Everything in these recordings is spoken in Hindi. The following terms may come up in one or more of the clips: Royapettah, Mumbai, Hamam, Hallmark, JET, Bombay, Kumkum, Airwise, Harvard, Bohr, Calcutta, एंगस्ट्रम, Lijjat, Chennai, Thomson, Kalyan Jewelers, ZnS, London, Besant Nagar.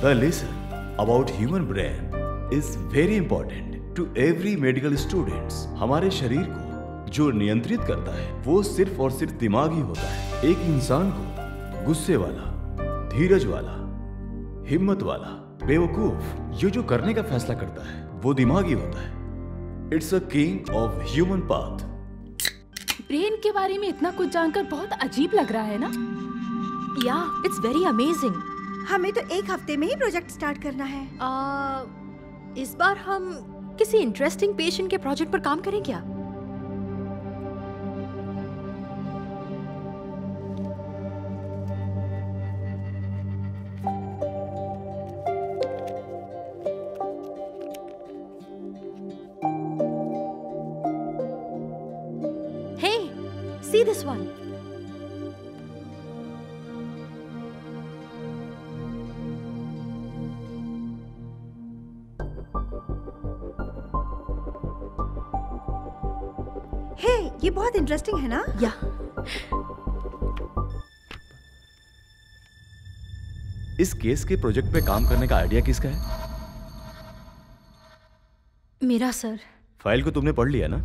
The lesson about human brain is very important to every medical students. हमारे शरीर को जो नियंत्रित करता है वो सिर्फ और सिर्फ दिमाग ही होता है। एक इंसान को गुस्से वाला, धीरज वाला, हिम्मत वाला, बेवकूफ ये जो करने का फैसला करता है वो दिमाग ही होता है। It's a king of human path. Brain के बारे में इतना कुछ जानकर बहुत अजीब लग रहा है ना? या इट्स वेरी अमेजिंग। हमें तो एक हफ्ते में ही प्रोजेक्ट स्टार्ट करना है। इस बार हम किसी इंटरेस्टिंग पेशेंट के प्रोजेक्ट पर काम करें क्या? इंटरेस्टिंग है ना? या इस केस के प्रोजेक्ट पे काम करने का आइडिया किसका है? मेरा सर। फाइल को तुमने पढ़ लिया ना?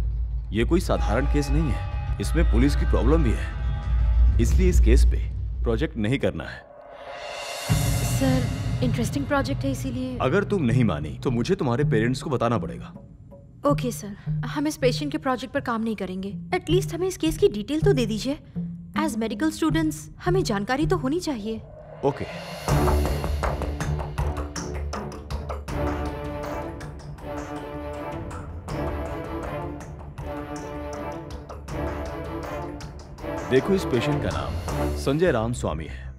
ये कोई साधारण केस नहीं है, इसमें पुलिस की प्रॉब्लम भी है, इसलिए इस केस पे प्रोजेक्ट नहीं करना है। सर इंटरेस्टिंग प्रोजेक्ट है इसीलिए। अगर तुम नहीं मानी तो मुझे तुम्हारे पेरेंट्स को बताना पड़ेगा। ओके सर, हम इस पेशेंट के प्रोजेक्ट पर काम नहीं करेंगे। एटलीस्ट हमें इस केस की डिटेल तो दे दीजिए। एज मेडिकल स्टूडेंट्स हमें जानकारी तो होनी चाहिए। ओके। देखो, इस पेशेंट का नाम संजय राम स्वामी है।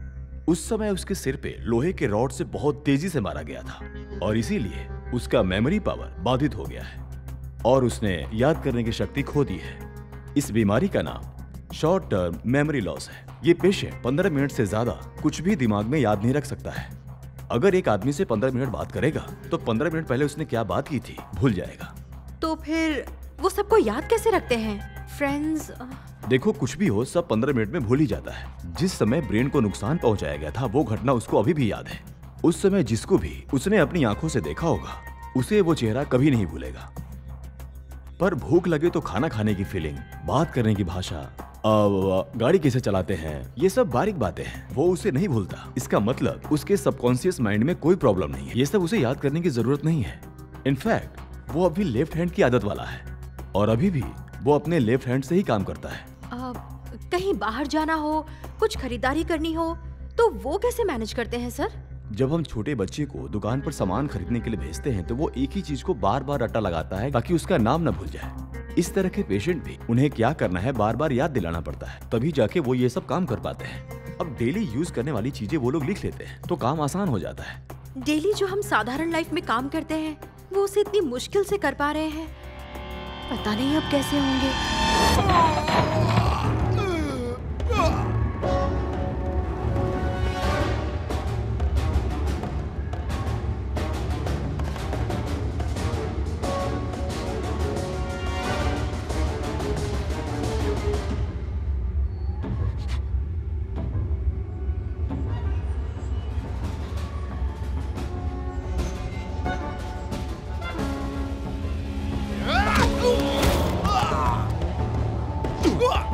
उस समय उसके सिर पे लोहे के रॉड से बहुत तेजी से मारा गया था और इसीलिए उसका मेमोरी पावर बाधित हो गया है और उसने याद करने की शक्ति खो दी है। इस बीमारी का नाम शॉर्ट टर्म मेमोरी लॉस है। ये पेशेंट 15 मिनट से ज्यादा कुछ भी दिमाग में याद नहीं रख सकता है। अगर एक आदमी से 15 मिनट बात करेगा तो 15 मिनट पहले उसने क्या बात की थी भूल जाएगा। तो फिर वो सबको याद कैसे रखते हैं? फ्रेंड्स देखो, कुछ भी हो सब 15 मिनट में भूल ही जाता है। जिस समय ब्रेन को नुकसान पहुंचाया गया था वो घटना उसको अभी भी याद है। उस समय जिसको भी उसने अपनी आंखों से देखा होगा उसे वो चेहरा कभी नहीं भूलेगा। पर भूख लगे तो खाना खाने की फीलिंग, बात करने की भाषा, गाड़ी कैसे चलाते हैं, ये सब बारीक बातें हैं वो उसे नहीं भूलता। इसका मतलब उसके सबकॉन्शियस माइंड में कोई प्रॉब्लम नहीं है, ये सब उसे याद करने की जरूरत नहीं है। इनफैक्ट वो अभी लेफ्ट हैंड की आदत वाला है और अभी भी वो अपने लेफ्ट हैंड से ही काम करता है। कहीं बाहर जाना हो, कुछ खरीदारी करनी हो तो वो कैसे मैनेज करते हैं सर? जब हम छोटे बच्चे को दुकान पर सामान खरीदने के लिए भेजते हैं तो वो एक ही चीज को बार बार रट्टा लगाता है ताकि उसका नाम ना भूल जाए। इस तरह के पेशेंट भी उन्हें क्या करना है बार बार याद दिलाना पड़ता है, तभी जाके वो ये सब काम कर पाते हैं। अब डेली यूज करने वाली चीजें वो लोग लिख लेते हैं तो काम आसान हो जाता है। डेली जो हम साधारण लाइफ में काम करते हैं वो उसे इतनी मुश्किल से कर पा रहे हैं। पता नहीं अब कैसे होंगे। Whoa!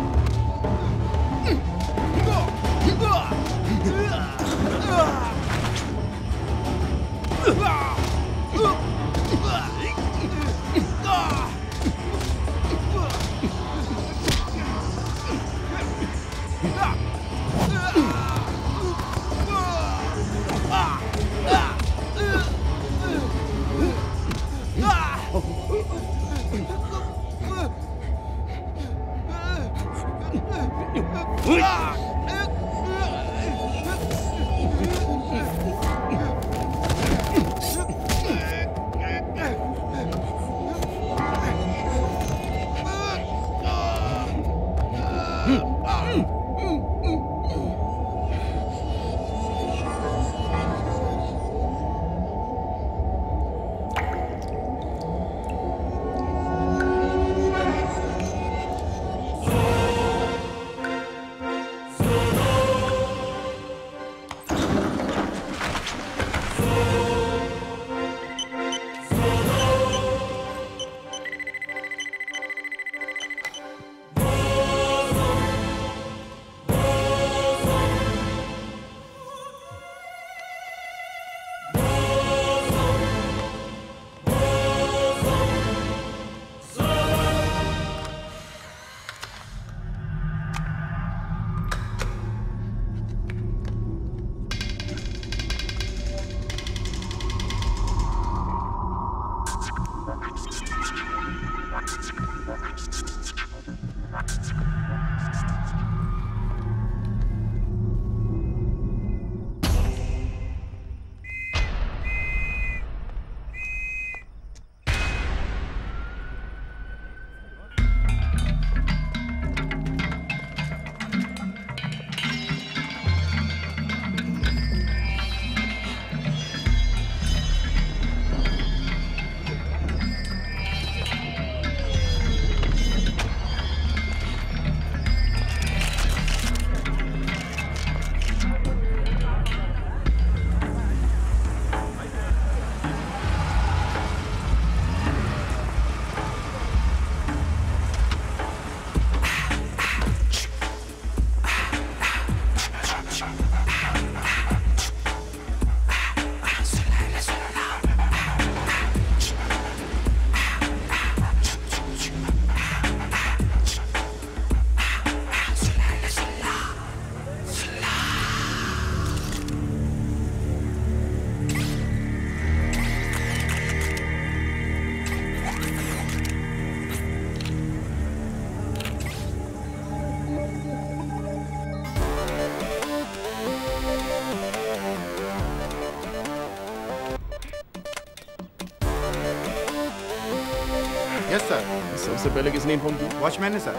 Yes sir. सबसे पहले किसने इन्फॉर्म किया? वॉचमैन ने सर।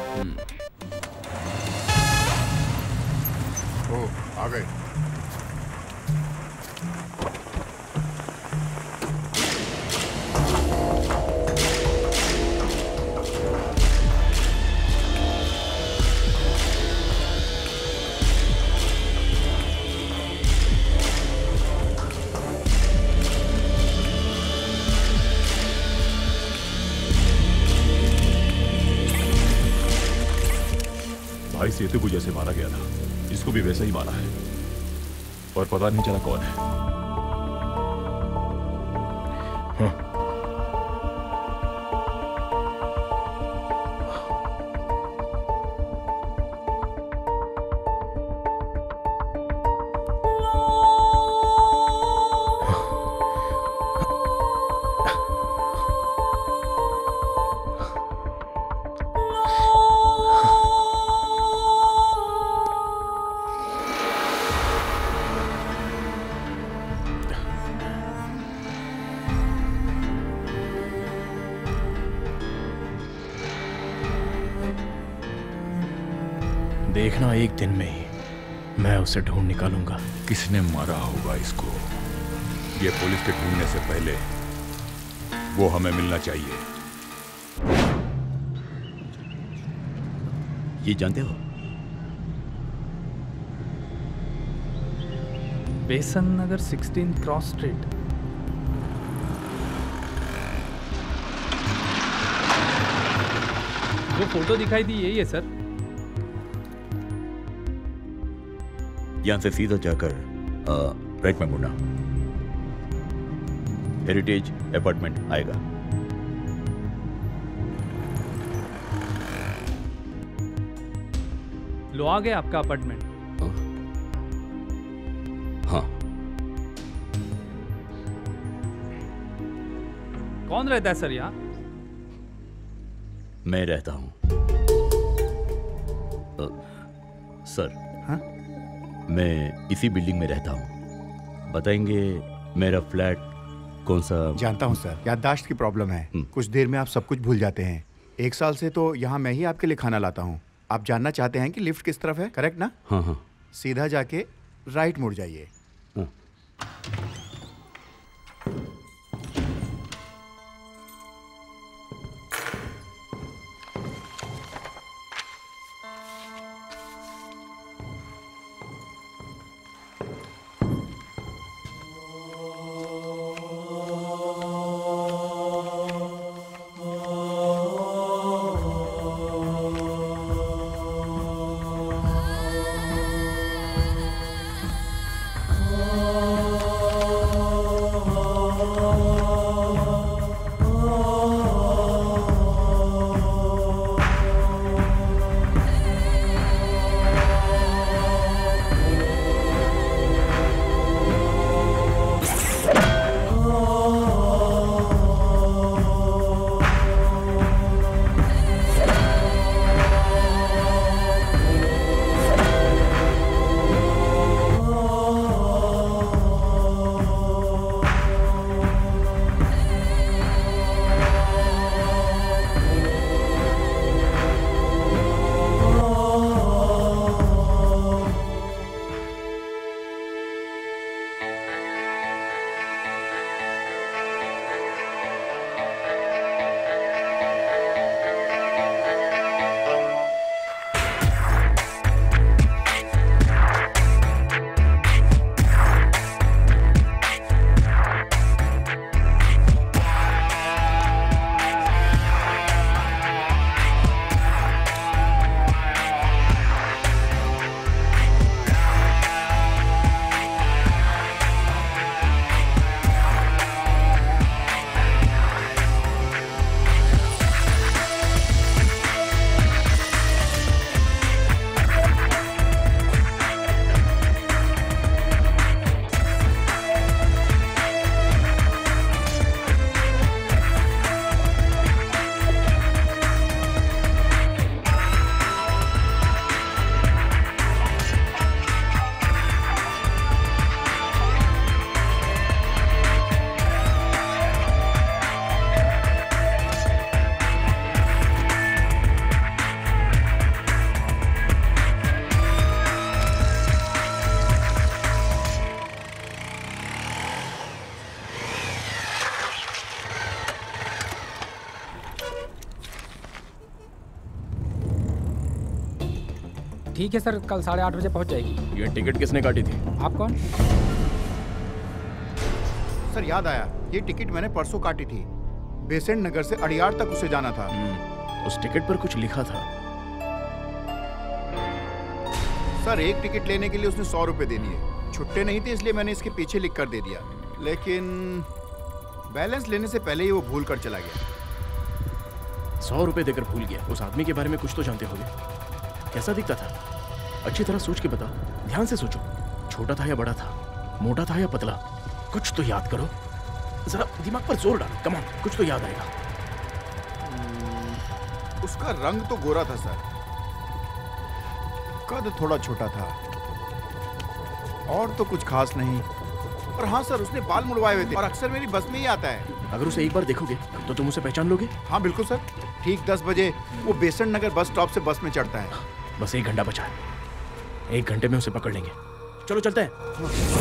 ओह आ गए। सेतु को जैसे मारा गया था, इसको भी वैसा ही मारा है और पता नहीं चला कौन है। देखना एक दिन में ही मैं उसे ढूंढ निकालूंगा। किसने मारा होगा इसको? ये पुलिस के ढूंढने से पहले वो हमें मिलना चाहिए। ये जानते हो बेसंत नगर 16 क्रॉस स्ट्रीट। जो फोटो दिखाई दी यही है सर। यहाँ से सीधा जाकर राइट में मुड़ना, हेरिटेज अपार्टमेंट आएगा। लो आ गया आपका अपार्टमेंट। हाँ कौन रहता है सर यहाँ? मैं रहता हूँ सर। हाँ मैं इसी बिल्डिंग में रहता हूँ। बताएंगे मेरा फ्लैट कौन सा? जानता हूँ सर, याददाश्त की प्रॉब्लम है। कुछ देर में आप सब कुछ भूल जाते हैं। एक साल से तो यहाँ मैं ही आपके लिए खाना लाता हूँ। आप जानना चाहते हैं कि लिफ्ट किस तरफ है, करेक्ट ना? हाँ हाँ। सीधा जाके राइट मुड़ जाइए। हाँ। ठीक है सर, कल 8:30 बजे पहुंच जाएगी। ये टिकट किसने काटी थी? आप कौन? सर याद आया, ये टिकट मैंने परसों काटी थी। बेसेंट नगर से अडियार तक उसे जाना था। उस टिकट पर कुछ लिखा था सर। एक टिकट लेने के लिए उसने 100 रुपए देनी है। छुट्टे नहीं थे इसलिए मैंने इसके पीछे लिख कर दे दिया, लेकिन बैलेंस लेने से पहले ही वो भूल कर चला गया। 100 रुपए देकर भूल गया। उस आदमी के बारे में कुछ तो जानते होगे। कैसा दिखता था? अच्छी तरह सोच के बताओ, ध्यान से सोचो। छोटा था या बड़ा था, मोटा था या पतला, कुछ तो याद करो। जरा दिमाग पर जोर डालो, कम ऑन, कुछ तो याद आएगा। उसका रंग तो गोरा था सर, कद थोड़ा छोटा था, और तो कुछ खास नहीं। और हाँ सर, उसने बाल मुड़वाए हुए थे और अक्सर मेरी बस में ही आता है। अगर उसे एक बार देखोगे तो तुम उसे पहचान लोगे। हाँ बिल्कुल सर, ठीक 10 बजे वो बेसेंट नगर बस स्टॉप से बस में चढ़ता है। बस 1 घंटा बचा है, 1 घंटे में उसे पकड़ लेंगे। चलो चलते हैं।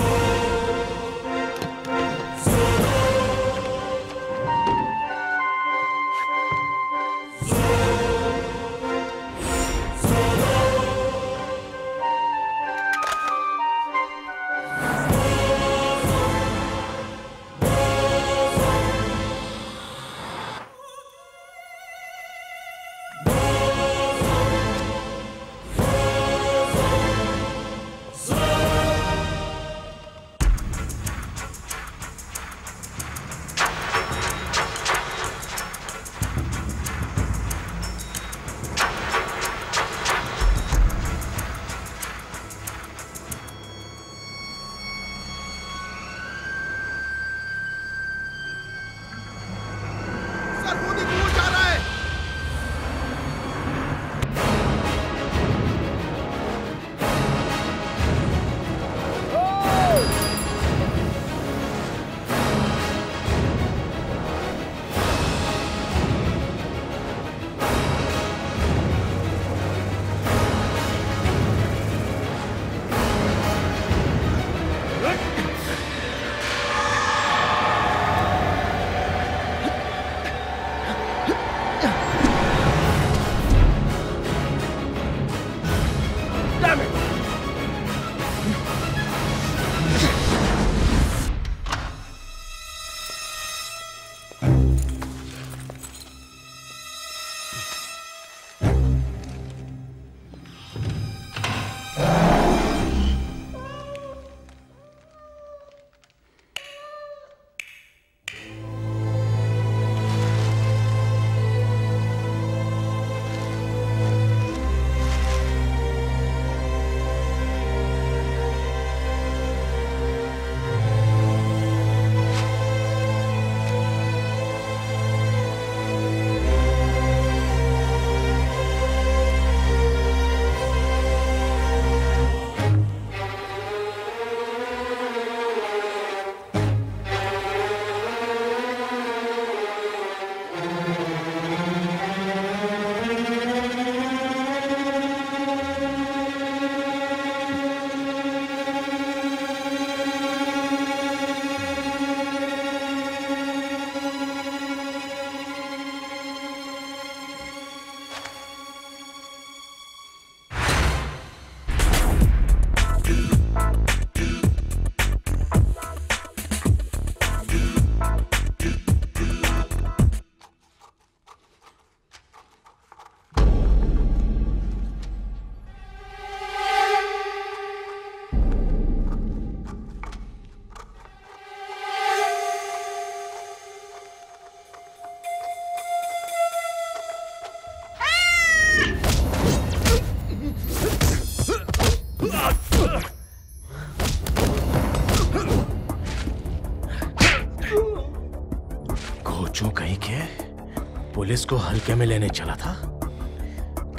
इसको हल्के में लेने चला था,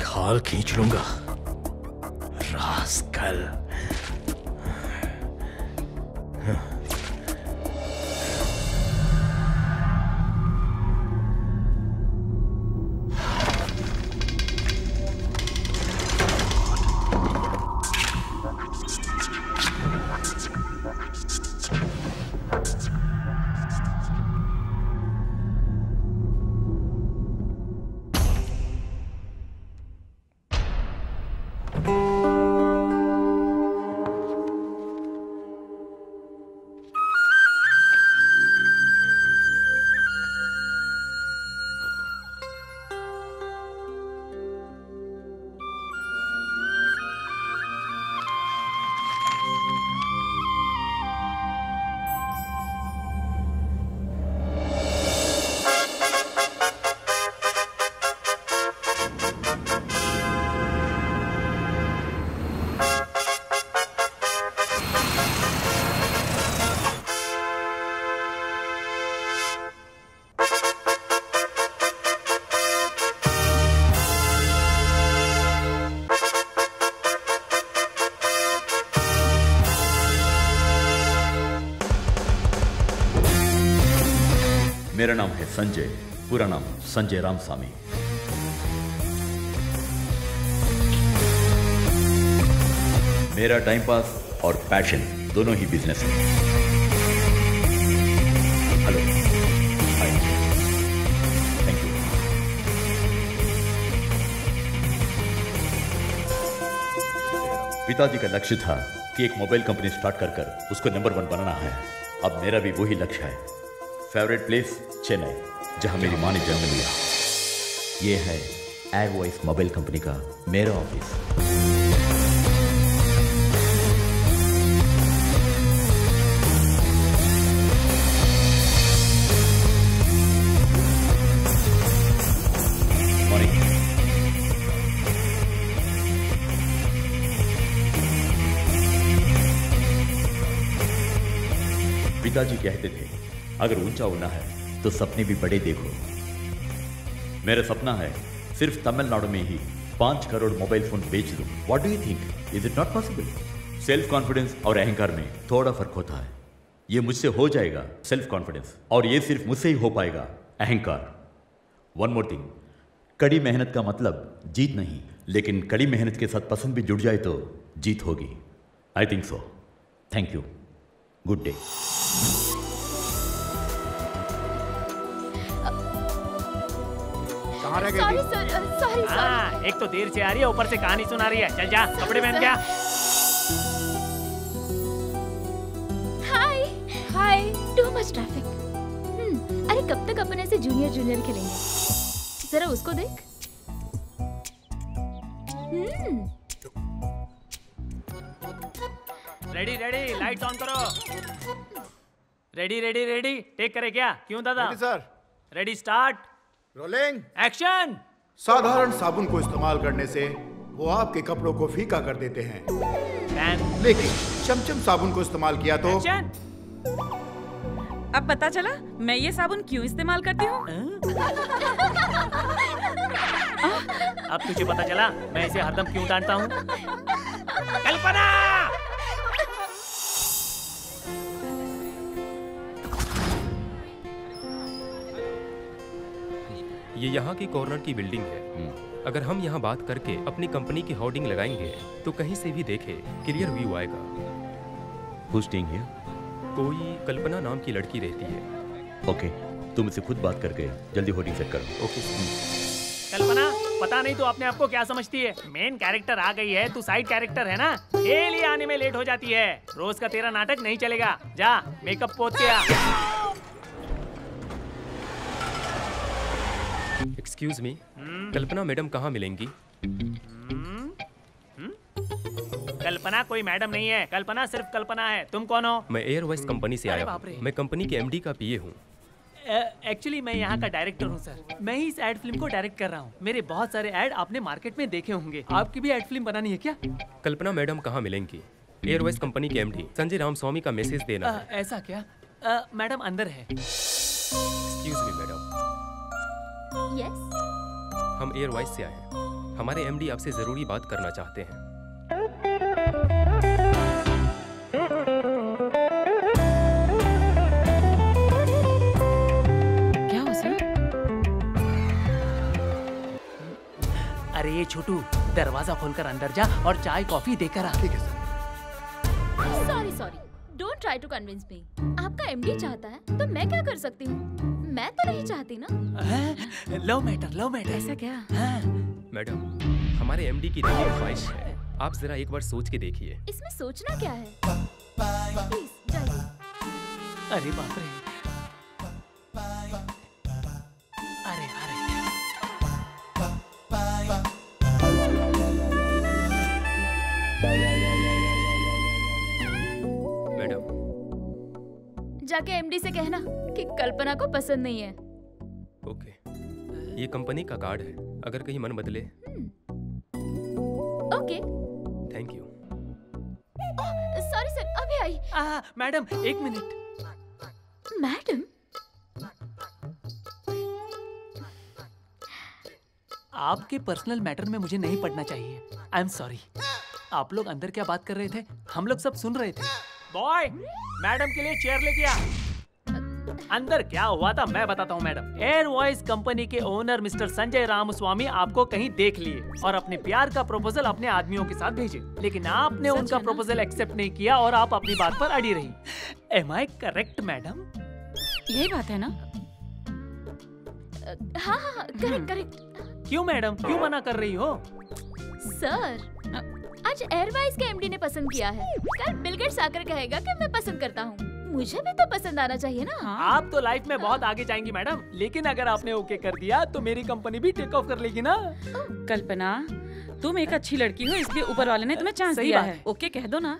खाल खींच लूंगा। रास्कल। मेरा नाम है संजय, पूरा नाम संजय रामस्वामी। मेरा टाइम पास और पैशन दोनों ही बिजनेस है। Hello, hi, thank you. पिताजी का लक्ष्य था कि एक मोबाइल कंपनी स्टार्ट कर उसको नंबर 1 बनाना है। अब मेरा भी वही लक्ष्य है। फेवरेट प्लेस चेन्नई, जहां मेरी माँ ने जन्म लिया। ये है एयरवाइस मोबाइल कंपनी का मेरा ऑफिस। मॉर्निंग। पिताजी कहते थे, अगर ऊंचा उड़ना है तो सपने भी बड़े देखो। मेरा सपना है सिर्फ तमिलनाडु में ही 5 करोड़ मोबाइल फोन बेच दूं। What do you think, is it not possible? Self confidence और अहंकार में थोड़ा फर्क होता है। ये मुझसे हो जाएगा सेल्फ कॉन्फिडेंस, और ये सिर्फ मुझसे ही हो पाएगा अहंकार। वन मोर थिंग, कड़ी मेहनत का मतलब जीत नहीं, लेकिन कड़ी मेहनत के साथ पसंद भी जुड़ जाए तो जीत होगी। I think so. Thank you, good day. Sorry sir, sorry sorry. एक तो देर से आ रही है, ऊपर से कहानी सुना रही है। चल जा, कपड़े पहन क्या। हाय हाय, टू मच ट्रैफिक। अरे कब तक अपन ऐसे जूनियर खेलेंगे? जरा उसको देख। रेडी, लाइट ऑन करो। रेडी, टेक करे क्या? क्यों दादा? Sir ready, start, rolling, action. साधारण साबुन को इस्तेमाल करने से वो आपके कपड़ों को फीका कर देते हैं, लेकिन चमचम साबुन को इस्तेमाल किया तो। अब पता चला मैं ये साबुन क्यों इस्तेमाल करती हूँ। अब तुझे पता चला मैं इसे हरदम क्यों डांटता हूँ। कल्पना, ये यहाँ की कॉर्नर की बिल्डिंग है। अगर हम यहाँ बात करके अपनी कंपनी की होर्डिंग लगाएंगे तो कहीं से भी देखे क्लियर व्यू आएगा। पोस्टिंग है, कोई कल्पना नाम की लड़की रहती है। ओके, तुम इसे खुद बात करके जल्दी होर्डिंग सेट करो। ओके कल्पना, पता नहीं तो अपने आप को क्या समझती है। मेन कैरेक्टर आ गई है, तू साइड कैरेक्टर है ना, डेली आने में लेट हो जाती है। रोज का तेरा नाटक नहीं चलेगा। जा मेकअप पोत के आ। एक्सक्यूज मी, कल्पना मैडम कहाँ मिलेंगी? कल्पना कोई मैडम नहीं है, कल्पना सिर्फ कल्पना है। तुम कौन हो? मैं एयरवाइस कंपनी से आया हूँ। मैं कंपनी के एमडी का पीए हूँ। एक्चुअली मैं यहाँ का डायरेक्टर हूँ सर। मैं ही इस एड फिल्म को डायरेक्ट कर रहा हूँ। मेरे बहुत सारे एड आपने मार्केट में देखे होंगे। आपकी भी एड फिल्म बनानी है क्या? कल्पना मैडम कहाँ मिलेंगी? एयरवाइस कंपनी के एमडी संजय रामस्वामी का मैसेज देना। ऐसा क्या? मैडम अंदर है। Excuse me madam. Yes. हम एयरवाइस से आए हैं। हमारे एमडी आपसे जरूरी बात करना चाहते हैं। क्या हुआ सर? अरे ये छोटू, दरवाजा खोलकर अंदर जा और चाय कॉफी देकर आ। ठीक है sir. Sorry, don't try to convince me. आपका एमडी चाहता है तो मैं क्या कर सकती हूँ? मैं तो नहीं चाहती ना। Love matter. ऐसा क्या? मैडम, हमारे एमडी की दिली ख्वाहिश है। आप जरा एक बार सोच के देखिए। इसमें सोचना क्या है? प्लीज जाइए। अरे बाप रे, अरे। मैडम जाके एमडी से कहना कि कल्पना को पसंद नहीं है। ओके, ये कंपनी का कार्ड है, अगर कहीं मन बदले। Okay, thank you. Sorry sir, अभी आई। मैडम एक मिनट। मैडम आपके पर्सनल मैटर में मुझे नहीं पड़ना चाहिए। I am sorry. आप लोग अंदर क्या बात कर रहे थे? हम लोग सब सुन रहे थे। बॉय, मैडम के लिए चेयर लेके आ। अंदर क्या हुआ था मैं बताता हूँ मैडम। एयरवॉइस कंपनी के ओनर मिस्टर संजय रामस्वामी आपको कहीं देख लिए और अपने प्यार का प्रपोजल अपने आदमियों के साथ भेजे, लेकिन आपने उनका प्रपोजल एक्सेप्ट नहीं किया और आप अपनी बात पर अड़ी रही। Am I correct madam? यही बात है ना? हाँ हाँ करेक्ट करेक्ट। क्यों मैडम, क्यों मना कर रही हो? सर आज एयरवाइज के एमडी ने पसंद किया है, कल बिल गेट्स आकर कहेगा कि मैं पसंद करता हूँ, मुझे भी तो पसंद आना चाहिए ना। हाँ। आप तो लाइफ में बहुत आगे जाएंगी मैडम, लेकिन अगर आपने ओके कर दिया तो मेरी कंपनी भी टेक ऑफ कर लेगी ना। कल्पना तुम एक अच्छी लड़की हो, इसलिए ऊपर वाले ने तुम्हें चांस दिया है। ओके कह दो ना।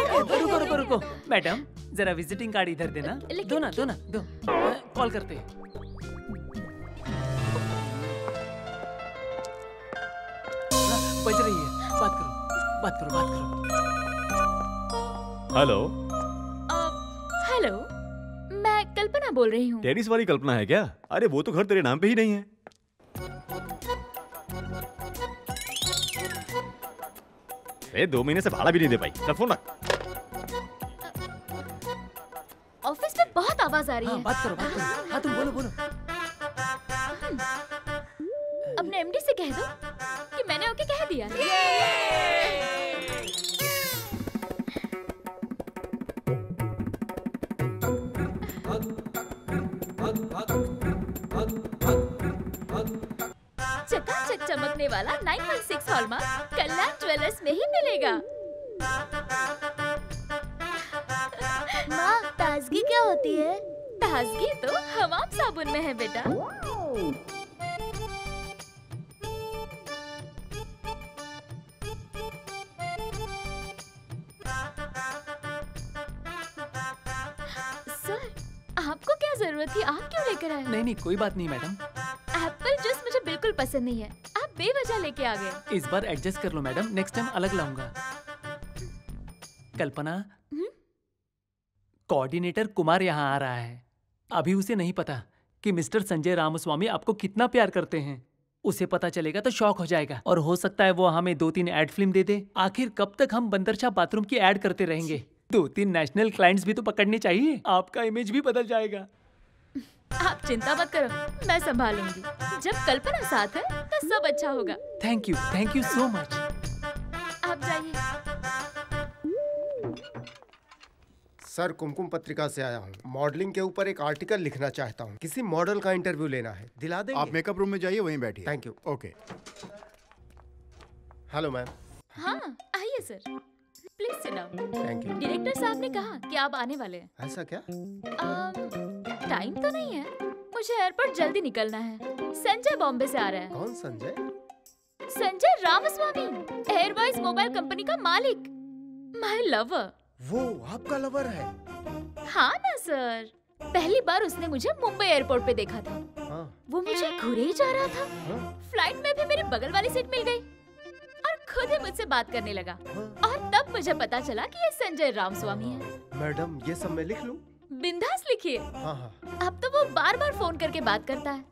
रुको रुको रुको मैडम, जरा विजिटिंग कार्ड इधर देना। दो ना दो, कॉल करते हैं। बज रही है, बात करो बात करो बात करो। हेलो हेलो, मैं कल्पना बोल रही हूँ। टेनिस वाली कल्पना है क्या? अरे वो तो घर तेरे नाम पे ही नहीं है। अरे 2 महीने से भाड़ा भी नहीं दे पाई। चल फोन रख। ऑफिस में बहुत आवाज आ रही है। बात करो बात करो। हाँ तुम बोलो बोलो। अपने एमडी से कह दो कि मैंने ओके कह दिया। चकाचक चमकने वाला 916 हॉलमार्क कल्याण ज्वेलर्स में ही मिलेगा। माँ ताजगी क्या होती है? ताजगी तो हमाम साबुन में है बेटा। आपको क्या जरूरत थी, आप क्यों लेकर आए? नहीं नहीं कोई बात नहीं मैडम। एप्पल जूस मुझे बिल्कुल पसंद नहीं है, आप बेवजह लेके आ गए। इस बार एडजस्ट कर लो मैडम, नेक्स्ट टाइम अलग लाऊंगा। कल्पना कोऑर्डिनेटर कुमार यहाँ आ रहा है, अभी उसे नहीं पता कि मिस्टर संजय रामस्वामी आपको कितना प्यार करते हैं। उसे पता चलेगा तो शॉक हो जाएगा और हो सकता है वो हमें 2-3 एड फिल्म दे दे। आखिर कब तक हम बंदरशाह बाथरूम की एड करते रहेंगे? 2-3 नेशनल क्लाइंट्स भी तो पकड़ने चाहिए, आपका इमेज भी बदल जाएगा। आप चिंता मत करो, मैं संभालूंगी। जब कल्पना साथ है तो सब अच्छा होगा। Thank you so much. आप जाइए। सर कुमकुम पत्रिका से आया हूँ, मॉडलिंग के ऊपर एक आर्टिकल लिखना चाहता हूँ। किसी मॉडल का इंटरव्यू लेना है, दिला देंगे। आप मेकअप रूम में जाइए, वहीं बैठिए। Thank you. Okay hello ma'am. हाँ आइए sir, please sit down. Thank you. Director साहब ने कहा कि आप आने वाले हैं। ऐसा क्या? टाइम तो नहीं है, मुझे एयरपोर्ट जल्दी निकलना है। संजय बॉम्बे से आ रहे हैं। कौन Sanjay? Sanjay Ramaswamy, Airwise mobile company का मालिक। My lover. वो आपका लवर है? हाँ ना सर, पहली बार उसने मुझे मुंबई एयरपोर्ट पे देखा था। हाँ। वो मुझे घूरे जा रहा था। हाँ। फ्लाइट में भी मेरी बगल वाली सीट मिल गयी और खुद ही मुझसे बात करने लगा। और तब मुझे पता चला कि ये संजय रामस्वामी है। मैडम ये सब मैं लिख लूं? बिंदास लिखिए। हाँ। अब तो वो बार बार फोन करके बात करता है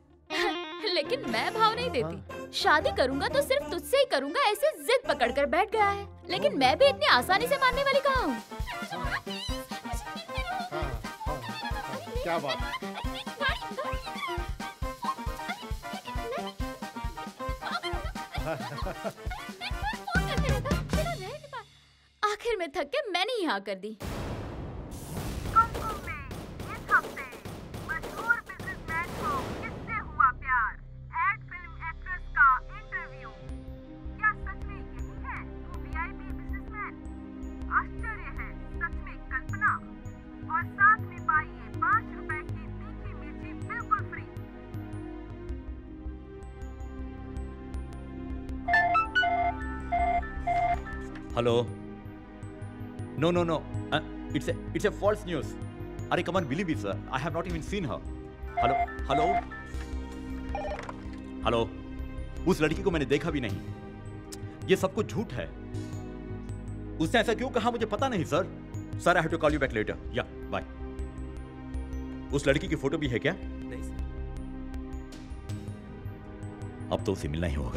लेकिन मैं भाव नहीं देती। हाँ। शादी करूंगा तो सिर्फ तुझसे ही करूंगा, ऐसे जिद पकड़ कर बैठ गया है। लेकिन मैं भी इतनी आसानी से मानने वाली कहाँ हूँ। क्या बात? आखिर में थक के मैंने ही हाँ कर दी। कुमकुम में इस हफ्ते मशहूर बिजनेसमैन को किससे हुआ प्यार? एड फिल्म एक्ट्रेस का इंटरव्यू। क्या सच में यही है वो वीआईपी बिजनेसमैन? आश्चर्य है सच में कल्पना। और साथ में पाइए 5 रुपए की तीखी मिर्ची बिल्कुल free. Hello. No. It's a false news. Arey come on, believe it, sir. I have not even seen her. Hello. उस लड़की को मैंने देखा भी नहीं। ये सब कुछ झूठ है। उसने ऐसा क्यों कहा मुझे पता नहीं sir. Sir I have to call you back later. Yeah bye. उस लड़की की फोटो भी है क्या? नहीं सर। अब तो उसे मिलना ही होगा।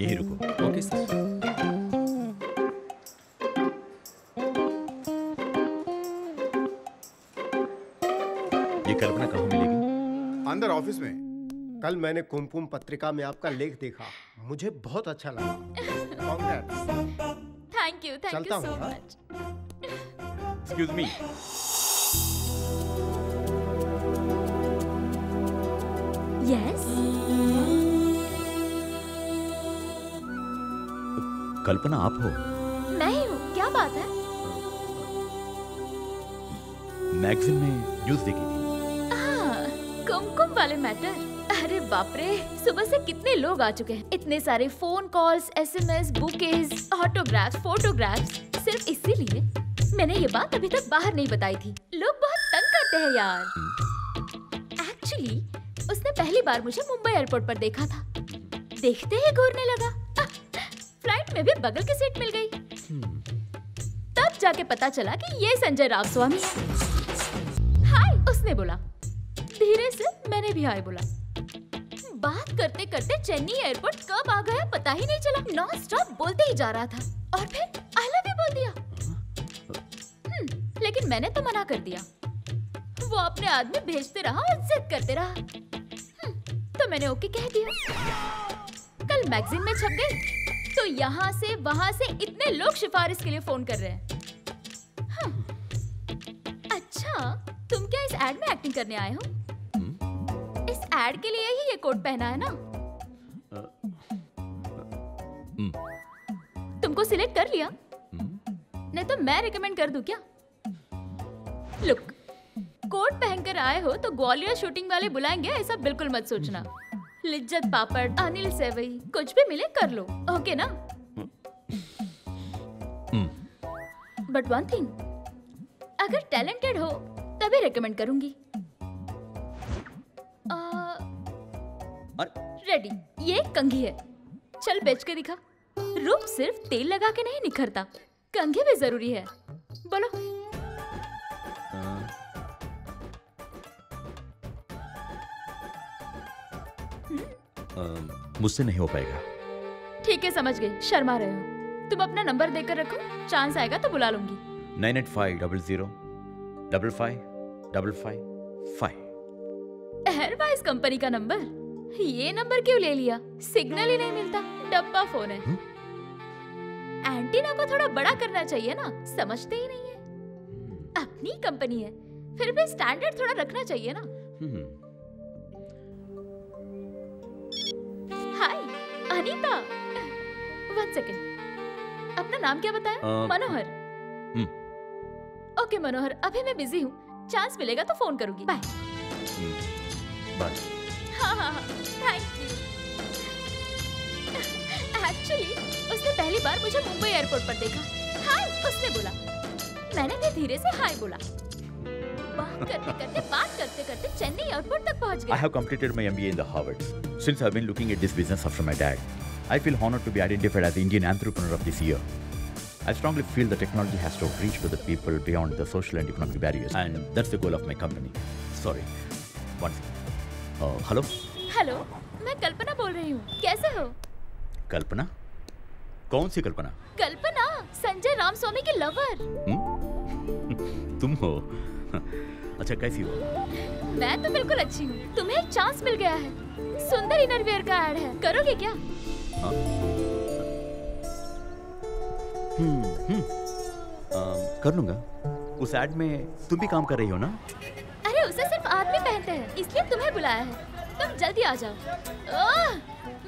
यही रुको, ओके सर। ये कल्पना कहाँ मिलेगी? अंदर ऑफिस में। कल मैंने कुमकुम पत्रिका में आपका लेख देखा, मुझे बहुत अच्छा लगा। Thank you so much. Excuse me. Yes. Kalpana आप हो? मैं ही हूँ, क्या बात है? मैगजीन में न्यूज देखी थी। हाँ, कुमकुम वाले मैटर। अरे बाप रे, सुबह से कितने लोग आ चुके हैं। इतने सारे phone calls, SMS, bouquets, autographs, photographs. सिर्फ इसीलिए मैंने ये बात अभी तक बाहर नहीं बताई थी। लोग बहुत तंग करते हैं यार। एक्चुअली उसने पहली बार मुझे मुंबई एयरपोर्ट पर देखा था, देखते ही घूरने लगा। फ्लाइट में भी बगल की सीट मिल गई। तब जाके पता चला कि ये संजय रावस्वामी है। हाय उसने बोला, धीरे से मैंने भी हाय बोला। बात करते करते चेन्नई एयरपोर्ट कब आ गया पता ही नहीं चला। नॉन स्टॉप बोलते ही जा रहा था और फिर आई लव यू बोल दिया। लेकिन मैंने तो मना कर दिया। वो अपने आदमी भेजते रहा और जिद करते रहा, तो मैंने ओके कह दिया। कल मैगजीन में छप गई, तो यहाँ से वहाँ से इतने लोग सिफारिश के लिए फोन कर रहे हैं। हाँ। अच्छा, तुम क्या इस एड में एक्टिंग करने आए हो? इस एड के लिए ही ये कोट पहना है ना? तुमको सिलेक्ट कर लिया? नहीं तो मैं रिकमेंड कर दूं क्या? लुक, कोट पहनकर आए हो तो ग्वालियर शूटिंग वाले बुलाएंगे ऐसा बिल्कुल मत सोचना। लिज्जत पापड़, अनिल सेवई, कुछ भी मिले कर लो, ओके ना? बट वन थिंग, अगर टैलेंटेड हो तभी रेकमेंड करूंगी। रेडी, ये कंघी है, चल बेच के दिखा। रूप सिर्फ तेल लगा के नहीं निखरता, कंघी भी जरूरी है। बोलो। मुझसे नहीं हो पाएगा। ठीक है, समझ गई, शर्मा रहे हो। तुम अपना नंबर देकर रखो, चांस आएगा तो बुला लूंगी। 9850055555। एयरवाइज कंपनी का नंबर? ये नंबर क्यों ले लिया? सिग्नल ही नहीं मिलता, डब्बा फोन है। एंटीना को थोड़ा बड़ा करना चाहिए ना, समझते ही नहीं है। अपनी कंपनी है, फिर भी स्टैंडर्ड थोड़ा रखना चाहिए ना। हाय अनीता, वन सेकेंड, अपना नाम क्या बताया? मनोहर। ओके मनोहर, अभी मैं बिजी हूँ, चांस मिलेगा तो फोन करूंगी। Bye bye. हाँ, थैंक यू। एक्चुअली उसने पहली बार मुझे मुंबई एयरपोर्ट पर देखा, हाय उसने बोला, मैंने भी धीरे से हाय बोला। बात करते करते चेन्नई एयरपोर्ट तक पहुंच गए। I have completed my MBA in the Harvard. Since I've been looking at this business after my dad, I feel honored to be identified as the Indian entrepreneur of this year. I strongly feel that technology has to reach to the people beyond the social and economic barriers, and that's the goal of my company. Sorry, one second. Hello, मैं कल्पना बोल रही हूँ, कैसे हो? कल्पना? कौन सी कल्पना? कल्पना संजय रामस्वामी की लवर। तुम हो? अच्छा कैसी हो? मैं तो बिल्कुल अच्छी हूँ। तुम्हें एक चांस मिल गया है, सुंदर इनरवियर का ऐड है, करोगे क्या? कर लूंगा। उस ऐड में तुम भी काम कर रही हो ना? अरे उसे सिर्फ आदमी पहनते हैं, इसलिए तुम्हें बुलाया है, तुम जल्दी आ जाओ।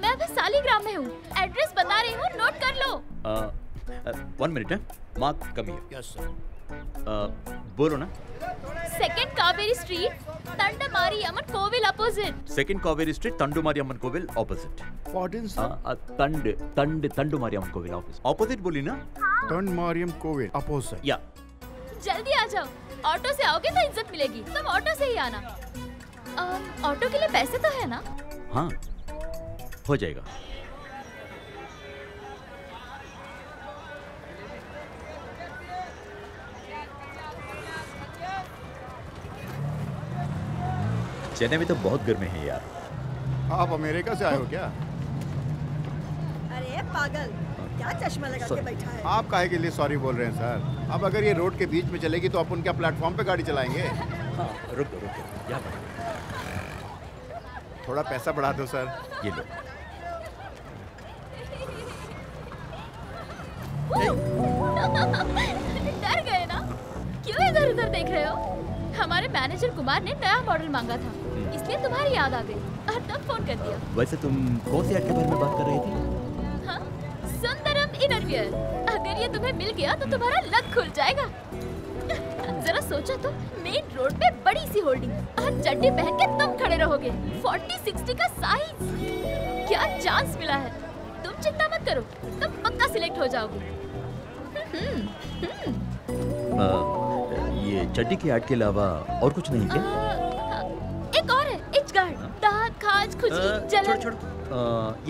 मैं अभी सालीग्राम में हूँ, एड्रेस बता रही हूँ, नोट कर लो। वन मिनट है, मार्क कम है। Yes sir. बोलो ना। 2nd Kaveri street, Thandumari Amman Kovil opposite. 2nd Kaveri street, Thandumari Amman Kovil opposite. पॉडिन sir. Thandumari Amman Kovil opposite. Opposite बोली ना? तंडुमारी अमन कोविल अपोजिट। या। जल्दी आ जाओ, ऑटो से आओगे तो इज्जत मिलेगी, तुम ऑटो से ही आना। ऑटो के लिए पैसे तो है ना? हाँ, हो जाएगा। चेन्नई में तो बहुत गर्मी है यार। आप अमेरिका से आए हो क्या? अरे पागल, क्या चश्मा लगा के बैठा है? आप काहे के लिए सॉरी बोल रहे हैं सर? अब अगर ये रोड के बीच में चलेगी तो आप उनके प्लेटफॉर्म पे गाड़ी चलाएंगे? हाँ, रुक यहाँ पर थोड़ा पैसा बढ़ा दो सर। ये लो। डर गए ना? क्यों इधर उधर देख रहे हो? हमारे मैनेजर कुमार ने नया मॉडल मांगा था, इसलिए तुम्हारी याद आ गई और तब फोन कर दिया। वैसे तुम कौन सी ऐड के बारे में बात कर रही थी? हाँ, सुंदरम इनरवियर। अगर ये तुम्हें मिल गया तो तुम्हारा लत खुल जाएगा। जरा सोचो तो, मेन रोड पे बड़ी सी होल्डिंग और चड्डी पहन के तुम खड़े रहोगे, 40-60 का साइज। क्या चांस मिला है। तुम चिंता मत करो, तुम पक्का सिलेक्ट हो जाओगे। ये चड्डी की ऐड के अलावा और कुछ नहीं क्या? एक और है, इच गार्ड, दाग, खाज, खुजली, जलन। छोड़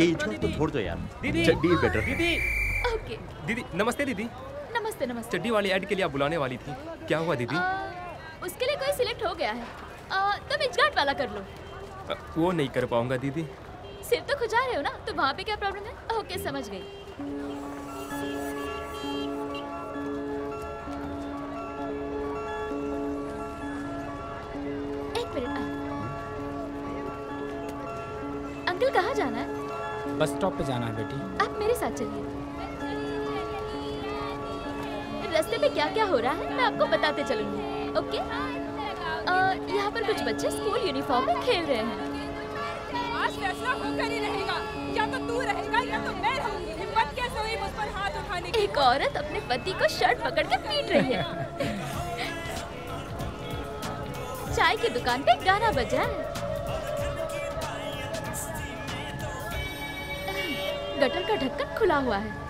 ये इच गार्ड तो छोड़ दो यार, चड्डी बेटर। दीदी ओके। दीदी नमस्ते। दीदी नमस्ते। नमस्ते। चड्डी वाली ऐड के लिए आप बुलाने वाली थी, क्या हुआ दीदी? उसके लिए कोई सिलेक्ट हो गया है, तुम इचगाट वाला कर लो। वो नहीं कर पाऊंगा दीदी। सिर्फ तो खुजा रहे हो ना, तो वहाँ पे क्या प्रॉब्लम है? ओके समझ गई। एक मिनट, अंकल कहाँ जाना है? बस स्टॉप पे जाना है बेटी। आप मेरे साथ चलिए, रास्ते में क्या क्या हो रहा है मैं आपको बताते चलूंगी। ओके? यहाँ पर कुछ बच्चे स्कूल यूनिफॉर्म में खेल रहे हैं। आज फैसला होकर ही रहेगा, या तो तू रहेगा या तो मैं रहूंगी। हिम्मत कैसे हुई मुझ पर हाथ उठाने की? एक औरत अपने पति को शर्ट पकड़ के पीट रही है। चाय की दुकान पे गाना बज रहा है। गटर का ढक्कन खुला हुआ है।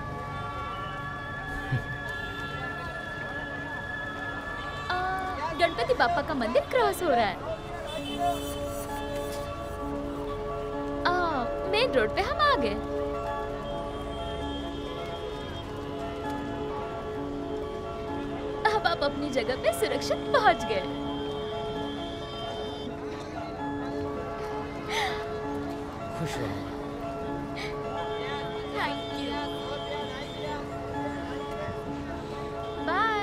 गणपति बापा का मंदिर क्रॉस हो रहा है। मेन रोड पे हम आ गए। अब आप अपनी जगह पे सुरक्षित पहुंच गए। खुश रहो। Thank you. Bye.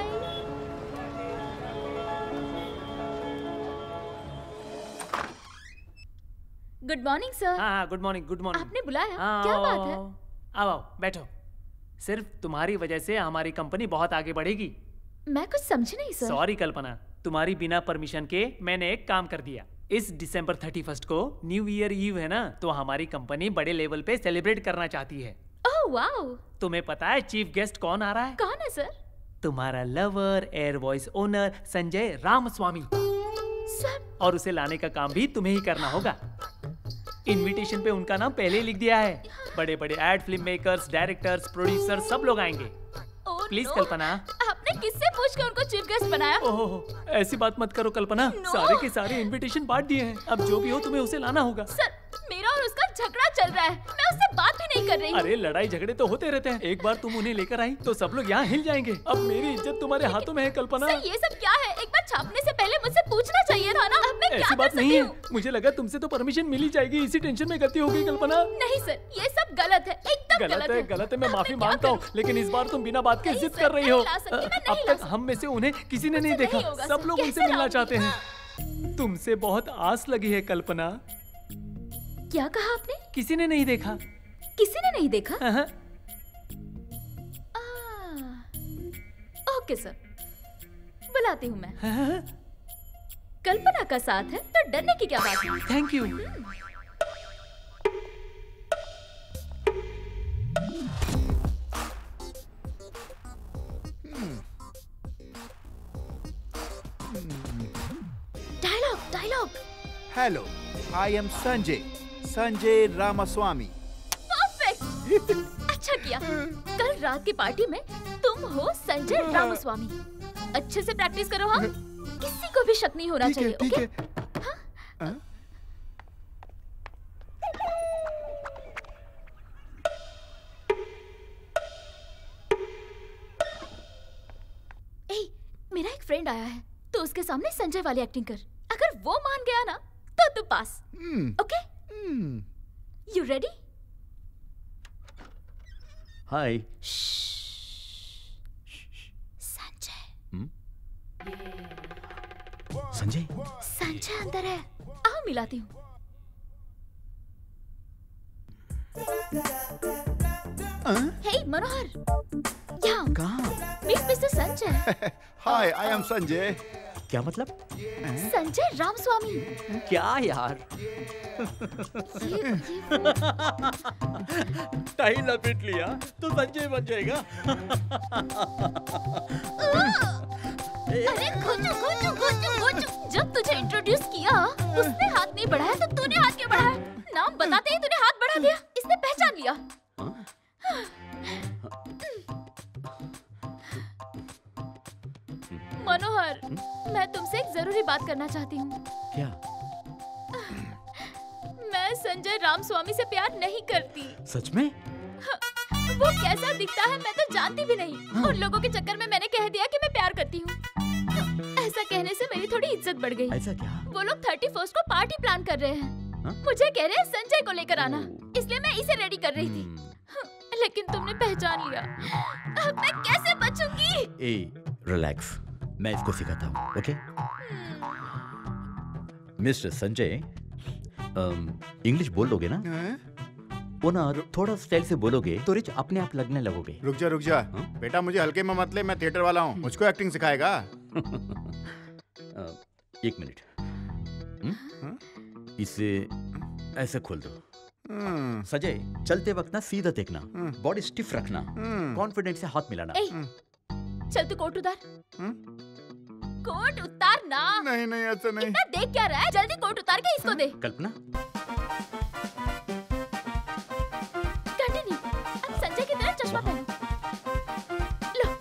Good morning sir. हाँ गुड मॉर्निंग। आपने बुलाया? क्या बात है? आओ बैठो। सिर्फ तुम्हारी वजह से हमारी कंपनी बहुत आगे बढ़ेगी। मैं कुछ समझी नहीं सर। सॉरी कल्पना, तुम्हारी बिना परमिशन के मैंने एक काम कर दिया। इस दिसंबर 31 को न्यू ईयर ईव है ना, तो हमारी कंपनी बड़े लेवल पे सेलिब्रेट करना चाहती है। Oh wow. तुम्हें पता है चीफ गेस्ट कौन आ रहा है? कौन है सर? तुम्हारा lover, Airvoice owner Sanjay Ramaswamy. और उसे लाने का काम भी तुम्हें ही करना होगा। इनविटेशन पे उनका नाम पहले लिख दिया है। बड़े बड़े ad, film makers, directors, producer सब लोग आएंगे। प्लीज कल्पना, आपने किससे पूछकर उनको चीफ गेस्ट बनाया? ओह, ऐसी बात मत करो कल्पना। सारे के सारे इनविटेशन बांट दिए हैं, अब जो भी हो तुम्हें उसे लाना होगा। सर, मेरा और उसका झगड़ा चल रहा है, मैं उससे बात भी नहीं कर रही। अरे लड़ाई झगड़े तो होते रहते हैं, एक बार तुम उन्हें लेकर आई तो सब लोग यहाँ हिल जाएंगे। अब मेरी इज्जत तुम्हारे हाथों में है कल्पना। सर, ये सब क्या है? एक बार छापने से पहले मुझसे पूछना चाहिए था ना। अब मैं क्या बात नहीं है, मुझे लगा तुमसे तो परमिशन मिली जाएगी, इसी टेंशन में गलती हो गई कल्पना। नहीं सर, ये सब गलत है, एकदम गलत है। गलत है, मैं माफी मांगता हूँ, लेकिन इस बार तुम बिना बात के जिद कर रही हो। अब तक हम में से उन्हें किसी ने नहीं देखा, सब लोग उनसे मिलना चाहते हैं। तुमसे बहुत आस लगी है कल्पना। क्या कहा आपने? किसी ने नहीं देखा। किसी ने नहीं देखा? ओके सर, बुलाती हूँ मैं। कल्पना का साथ है तो डरने की क्या बात है। Thank you. Dialogue dialogue. Hello, I am Sanjay, Sanjay Ramaswamy. Perfect. अच्छा किया, कल रात की पार्टी में तुम हो संजय रामास्वामी। अच्छे से प्रैक्टिस करो। हाँ, किसी को भी शक नहीं होना चाहिए। ओके? हाँ? ए, मेरा एक फ्रेंड आया है, तो उसके सामने संजय वाली एक्टिंग कर। अगर वो मान गया ना तो तू पास। Okay? You ready? Hi. Shh. Sanjay. Sanjay? Sanjay अंदर है। आओ मिलाती हूँ। Hey मनोहर, यहाँ। कहाँ? Meet Mr. Sanjay. Hi, I am Sanjay. क्या मतलब? संजय रामस्वामी। क्या यार, टाइम लपेट लिया तो संजय बन जाएगा। अरे खोचू खोचू खोचू खोचू, जब तुझे इंट्रोड्यूस किया उसने हाथ नहीं बढ़ाया तो तूने हाथ क्यों बढ़ाया? नाम बताते ही तूने हाथ बढ़ा दिया, इसने पहचान लिया। मनोहर, मैं तुमसे एक जरूरी बात करना चाहती हूँ। क्या? मैं संजय रामस्वामी से प्यार नहीं करती। सच में? वो कैसा दिखता है मैं तो जानती भी नहीं। हाँ। उन लोगों के चक्कर में मैंने कह दिया कि मैं प्यार करती हूँ। ऐसा कहने से मेरी थोड़ी इज्जत बढ़ गई। ऐसा क्या? वो लोग 31 को पार्टी प्लान कर रहे हैं। हाँ? मुझे कह रहे हैं संजय को लेकर आना, इसलिए मैं इसे रेडी कर रही थी। लेकिन तुमने पहचान लिया, अब मैं कैसे बचूंगी? ए, रिलैक्स, मैं इसको सिखाता हूँ। ओके? मिस्टर संजय, इंग्लिश बोल दोगे ना? वो ना थोड़ा स्टाइल से बोलोगे तो रिच अपने आप लगने लगोगे। रुक जा बेटा, मुझे हल्के में मत ले, मैं थिएटर वाला हूँ। मुझको एक्टिंग सिखाएगा? एक मिनट। इसे ऐसे खोल दो। संजय, चलते वक्त ना सीधा देखना, बॉडी स्टिफ रखना, कॉन्फिडेंस से हाथ मिलाना। चल तू कोट उतार। कोट उतार ना। नहीं नहीं, ऐसा नहीं। इतना देख क्या रहा है, जल्दी कोट उतार के इसको दे। कल्पना, कंटिन्यू। अब संजय की तरह चश्मा पहनो। लो।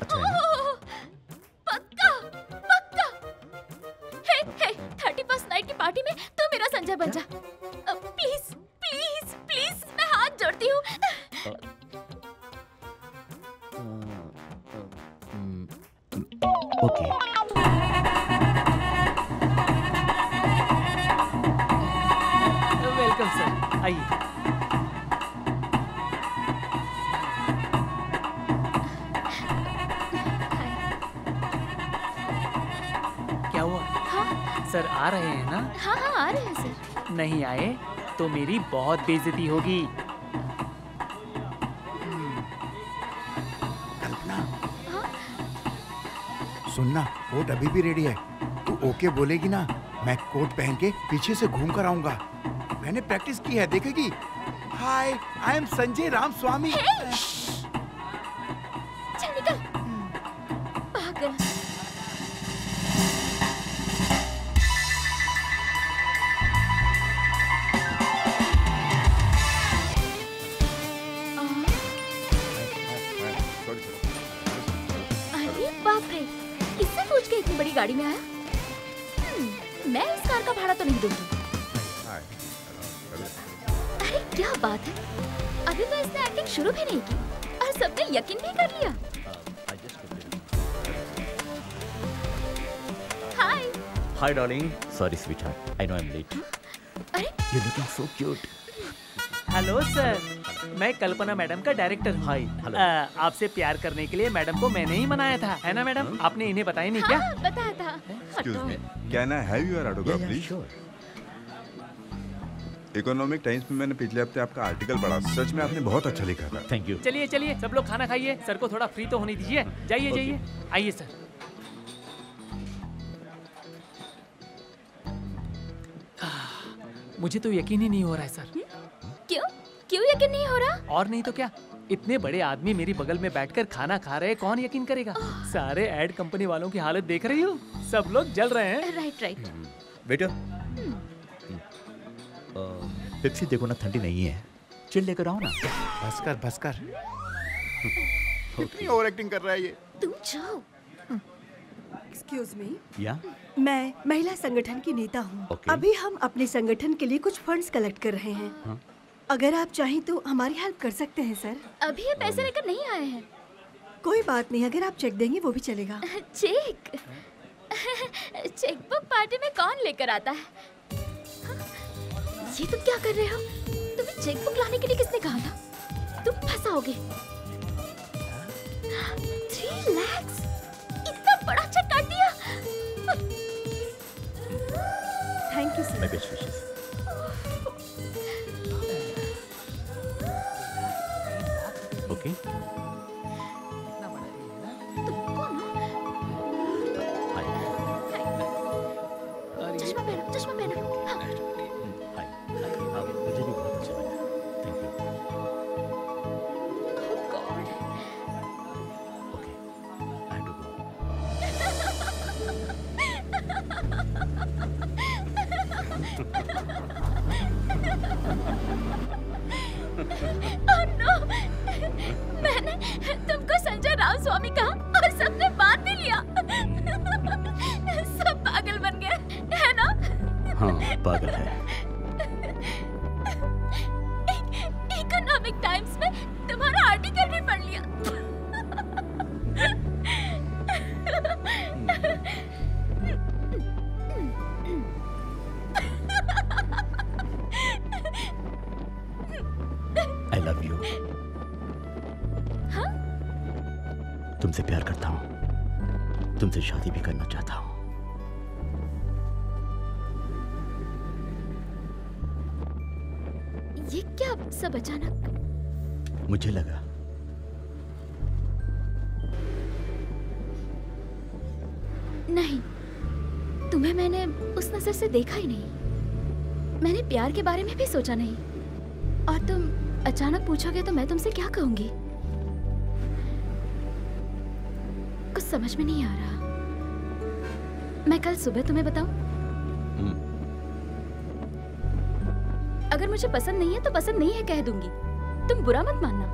अच्छा, पक्का पक्का। हे हे, 31st नाइट की पार्टी में तू मेरा संजय बन जा। प्लीज प्लीज प्लीज, मैं हाथ जोड़ती हूँ। ओके। वेलकम सर, आइए। क्या हुआ? हाँ सर, आ रहे हैं ना? हाँ हाँ, आ रहे हैं सर। नहीं आए तो मेरी बहुत बेइज्जती होगी। सुनना, कोट अभी भी रेडी है। तू ओके बोलेगी ना, मैं कोट पहन के पीछे से घूम कर आऊंगा। मैंने प्रैक्टिस की है, देखेगी। Hi, I am Sanjay Ramaswamy. गाड़ी में आया। मैं इस कार का भाड़ा तो नहीं दूंगी। अरे क्या बात है, अभी तो इसने एक्टिंग शुरू भी नहीं की और सबने यकीन भी कर लिया। Hi hi darling, sorry sweetheart, I know I am late. अरे you looking so cute. Hello sir, मैं कल्पना मैडम का डायरेक्टर हूँ। आपसे प्यार करने के लिए मैडम को मैंने ही मनाया था, है ना मैडम? आपने इन्हें बताया नहीं? हाँ, क्या बताया था। Excuse me, can I have your autograph please? Economic Times में मैंने पिछले हफ्ते आपका आर्टिकल पढ़ा, सच में आपने बहुत अच्छा लिखा था। Thank you. चलिए चलिए, सब लोग खाना खाइए, सर को थोड़ा फ्री तो होने दीजिए। जाइए जाइए, आइए सर। मुझे तो यकीन ही नहीं हो रहा है सर। क्यों क्यों यकीन नहीं हो रहा? और नहीं तो क्या, इतने बड़े आदमी मेरी बगल में बैठकर खाना खा रहे, कौन यकीन करेगा? सारे एड कंपनी वालों की हालत देख रही हो, सब लोग जल रहे हैं। Right right. बेटा पेप्सी देखो ना, ठंडी नहीं है, चिल लेकर आओ ना। भस्कर भस्कर कितनी ओवर एक्टिंग कर रहा है ये। तुम जाओ। Excuse me, yeah? मैं महिला संगठन की नेता हूँ। Okay. अभी हम अपने संगठन के लिए कुछ फंड्स कलेक्ट कर रहे हैं। Huh? अगर आप चाहें तो हमारी हेल्प कर सकते हैं सर। अभी ये पैसे लेकर नहीं आए हैं। कोई बात नहीं, अगर आप चेक देंगे वो भी चलेगा। चेक? चेकबुक पार्टी में कौन लेकर आता है? हा? ये तुम क्या कर रहे हो? तुम्हें चेकबुक लाने के लिए किसने कहा था? तुम फंसाओगे। 3 लाख इतना बड़ा चेक काट दिया। Thank you sir. Okay okay. चश्मा पहना, चश्मा पहना। हाँ। मुझे भी बहुत अच्छा लगा, thank you. Oh God. Okay, I to go. Oh no, मैंने तुमको संजय राम स्वामी कहा और सबने मान भी लिया। सब पागल बन गए, है ना? हाँ, पागल है। इकोनॉमिक टाइम्स में तुम्हारा आर्टिकल भी पढ़ लिया। I love you. तुमसे प्यार करता हूँ, तुमसे शादी भी करना चाहता हूँ। ये क्या सब अचानक? मुझे लगा नहीं, तुम्हें मैंने उस नजर से देखा ही नहीं। मैंने प्यार के बारे में भी सोचा नहीं, और तुम अचानक पूछोगे तो मैं तुमसे क्या कहूंगी? कुछ समझ में नहीं आ रहा। मैं कल सुबह तुम्हें बताऊं? अगर मुझे पसंद नहीं है तो पसंद नहीं है कह दूंगी, तुम बुरा मत मानना।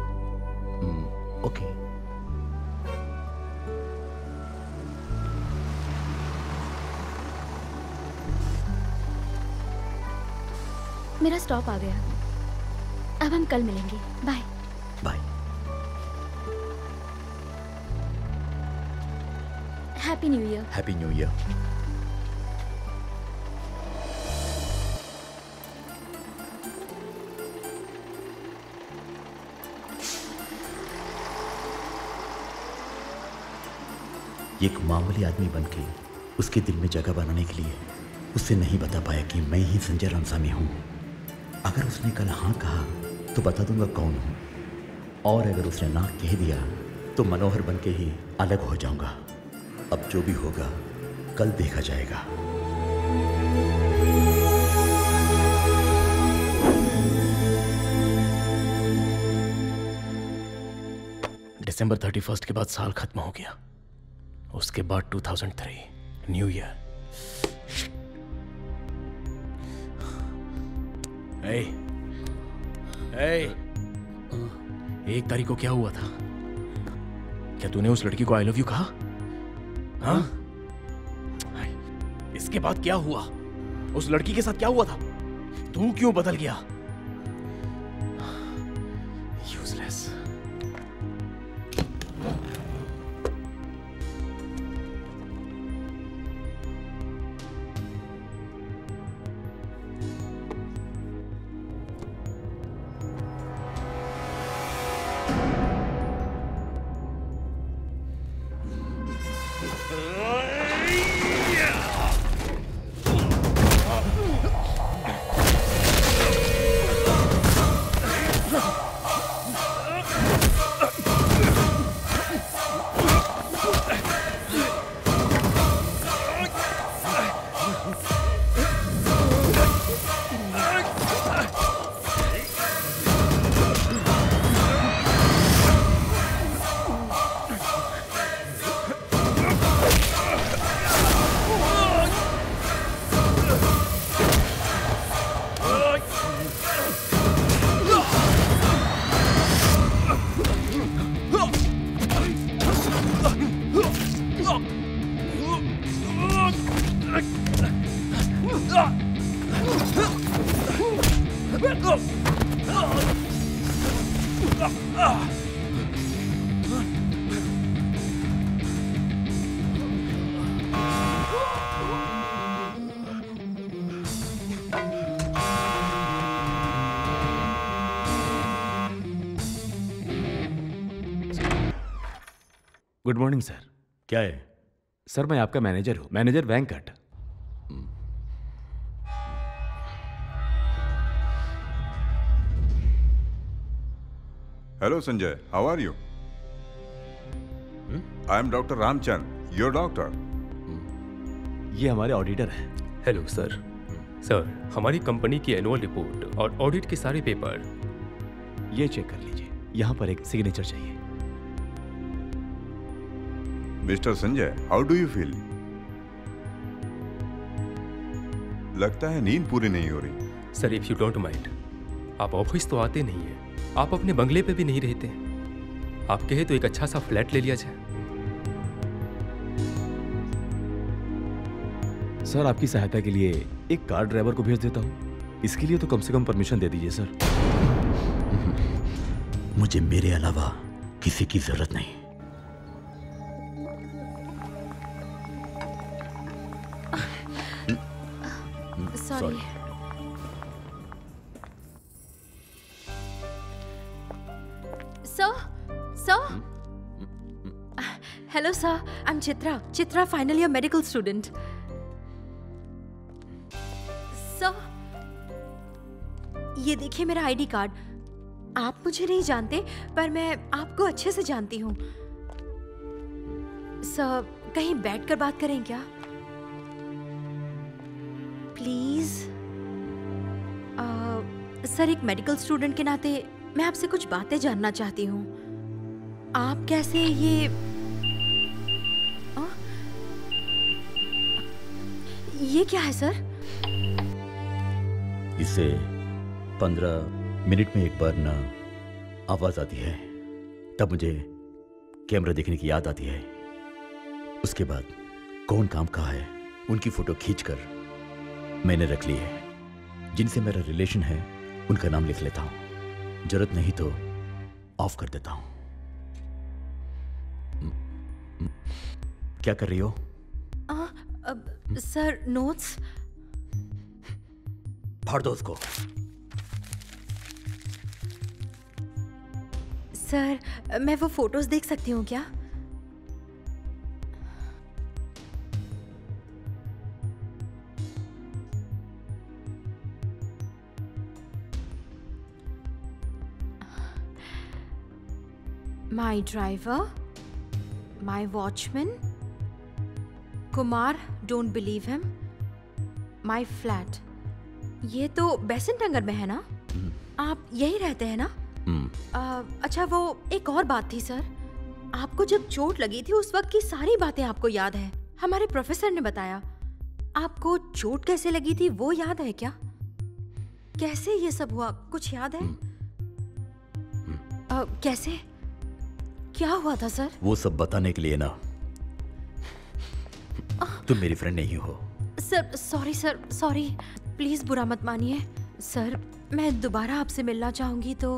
ओके। मेरा स्टॉप आ गया, अब हम कल मिलेंगे। Bye bye. Happy new year. Happy new year. एक मामूली आदमी बनके उसके दिल में जगह बनाने के लिए उससे नहीं बता पाया कि मैं ही संजय रामस्वामी हूँ। अगर उसने कल हाँ कहा तो बता दूंगा कौन हूँ, और अगर उसने ना कह दिया तो मनोहर बनके ही अलग हो जाऊंगा। अब जो भी होगा कल देखा जाएगा। दिसंबर 31 के बाद साल खत्म हो गया, उसके बाद 2003 न्यू ईयर। एक तारीख को क्या हुआ था? क्या तूने उस लड़की को आई लव यू कहा? हाँ? इसके बाद क्या हुआ? उस लड़की के साथ क्या हुआ था? तू क्यों बदल गया? यूजलेस। Good morning sir. क्या है? सर मैं आपका मैनेजर हूँ, manager Venkat. Hello Sanjay, how are you? I am doctor Ramchand, your doctor. ये हमारे ऑडिटर हैं। Hello sir. सर हमारी कंपनी की एनुअल रिपोर्ट और ऑडिट के सारे पेपर ये चेक कर लीजिए, यहाँ पर एक सिग्नेचर चाहिए। Mister Sanjay, how do you feel? लगता है नींद पूरी नहीं हो रही। Sir if you don't mind, आप ऑफिस तो आते नहीं है, आप अपने बंगले पे भी नहीं रहते, आप कहे तो एक अच्छा सा फ्लैट ले लिया जाए। सर आपकी सहायता के लिए एक कार ड्राइवर को भेज देता हूँ, इसके लिए तो कम से कम परमिशन दे दीजिए सर। मुझे मेरे अलावा किसी की जरूरत नहीं। Sorry. Sir hello sir, I am Chitra, Chitra final year medical student. Sir ये देखिए मेरा आईडी कार्ड। आप मुझे नहीं जानते पर मैं आपको अच्छे से जानती हूँ। सर कहीं बैठकर बात करें क्या प्लीज? सर एक मेडिकल स्टूडेंट के नाते मैं आपसे कुछ बातें जानना चाहती हूँ। आप कैसे ये क्या है सर? इससे 15 मिनट में एक बार ना आवाज आती है, तब मुझे कैमरा देखने की याद आती है। उसके बाद कौन काम कहाँ है उनकी फोटो खींचकर मैंने रख ली है। जिनसे मेरा रिलेशन है उनका नाम लिख लेता हूं, जरूरत नहीं तो ऑफ कर देता हूं। क्या कर रही हो? Sir notes. फाड़ दो उसको। सर मैं वो फोटोज देख सकती हूँ क्या? My driver, my watchman, Kumar, don't believe him, my flat, ये तो बेसेंट नगर में है ना? आप यही रहते हैं ना? अच्छा, वो एक और बात थी सर, आपको जब चोट लगी थी उस वक्त की सारी बातें आपको याद है, हमारे प्रोफेसर ने बताया। आपको चोट कैसे लगी थी वो याद है क्या? कैसे ये सब हुआ कुछ याद है? कैसे क्या हुआ था सर? वो सब बताने के लिए ना, तुम मेरी फ्रेंड नहीं हो sir. Sorry sir, sorry, please बुरा मत मानिए सर। मैं दोबारा आपसे मिलना चाहूंगी तो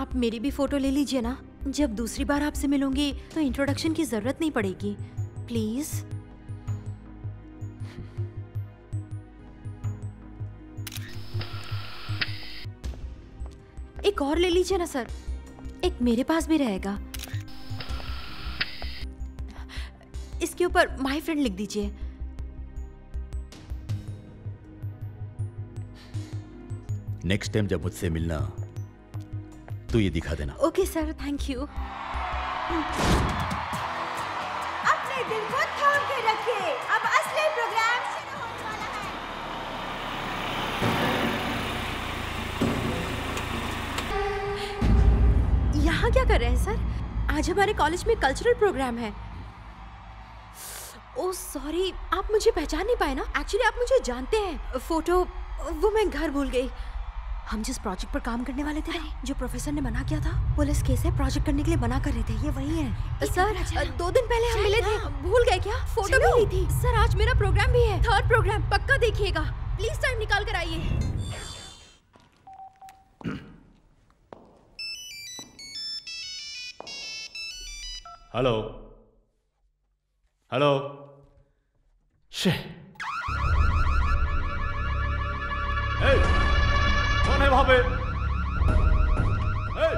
आप मेरी भी फोटो ले लीजिए ना। जब दूसरी बार आपसे मिलूंगी तो इंट्रोडक्शन की जरूरत नहीं पड़ेगी, प्लीज। एक और ले लीजिए ना सर, एक मेरे पास भी रहेगा। इसके ऊपर माय फ्रेंड लिख दीजिए। नेक्स्ट टाइम जब मुझसे मिलना तो ये दिखा देना। Okay sir, thank you. अपने दिल को थाम के रखिए, अब असली प्रोग्राम शुरू होने वाला है। यहाँ क्या कर रहे हैं सर? आज हमारे कॉलेज में कल्चरल प्रोग्राम है। ओह सॉरी, आप मुझे पहचान नहीं पाए ना? एक्चुअली आप मुझे जानते हैं, फोटो वो मैं घर भूल गई। हम जिस प्रोजेक्ट पर काम करने वाले थे जो प्रोफेसर ने मना किया था, पुलिस केस है, प्रोजेक्ट करने के लिए मना कर रहे थे, ये वही है सर। 2 दिन पहले हम मिले थे, भूल गए क्या? फोटो भी ली थी सर। आज मेरा प्रोग्राम भी है, 3rd प्रोग्राम, पक्का देखिएगा, प्लीज टाइम निकाल कर आइए। हेलो हेलो, कौन है वहां पे? ए,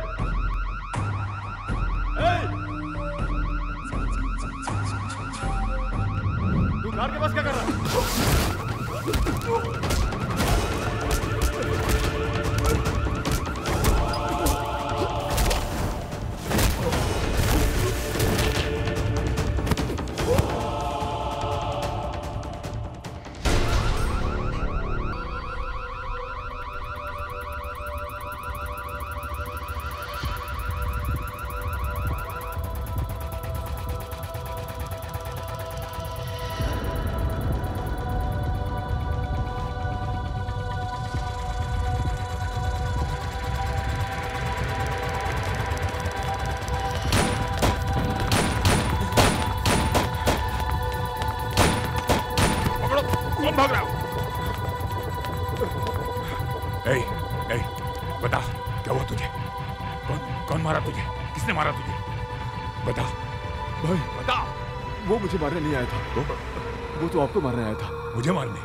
ए, तू कार के पास क्या कर रहा है? मारने नहीं आया था वो तो आपको मारने आया था। मुझे मारने?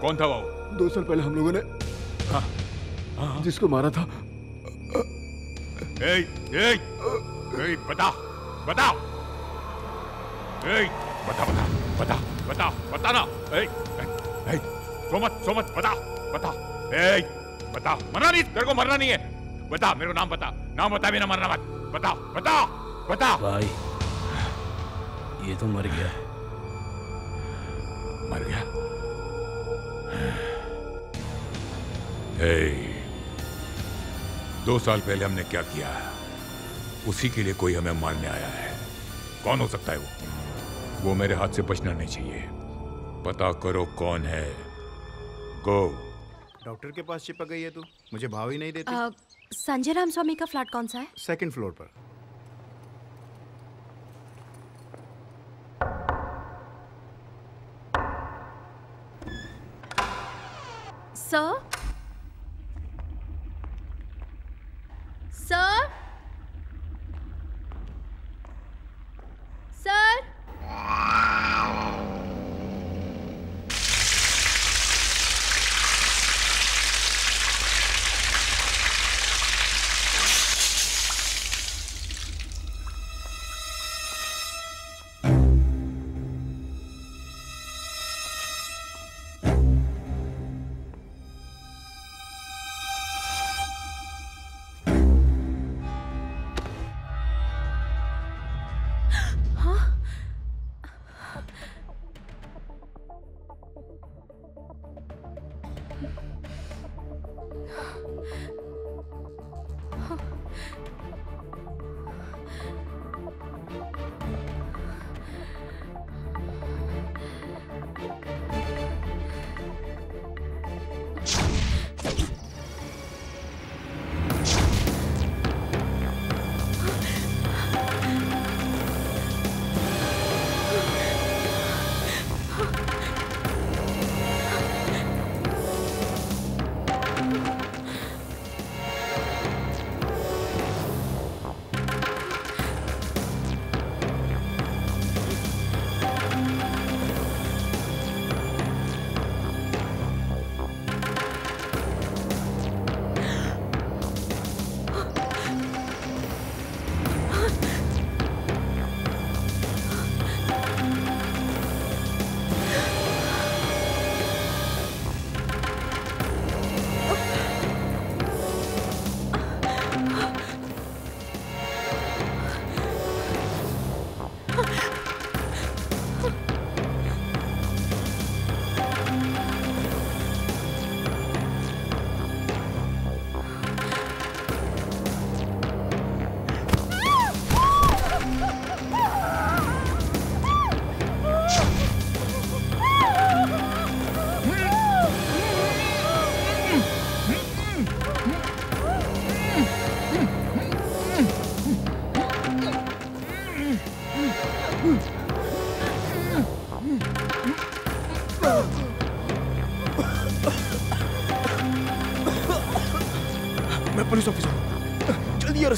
कौन था वो? 2 साल पहले हम लोगों ने जिसको मारा था। ए, ए, ए, बता ना। बता, मरना नहीं, तेरे को मरना नहीं है। बता, मेरे को नाम बता, नाम बता, मेरा मरना मत बता, बता बता। भाई ये तो मर गया है, मर गया। ए, 2 साल पहले हमने क्या किया, उसी के लिए कोई हमें मारने आया है। कौन हो सकता है वो मेरे हाथ से बचना नहीं चाहिए। पता करो कौन है। गो। डॉक्टर के पास चिपक गई है तू, मुझे भाव ही नहीं देती। संजय राम स्वामी का फ्लैट कौन सा है? 2nd फ्लोर पर। सर,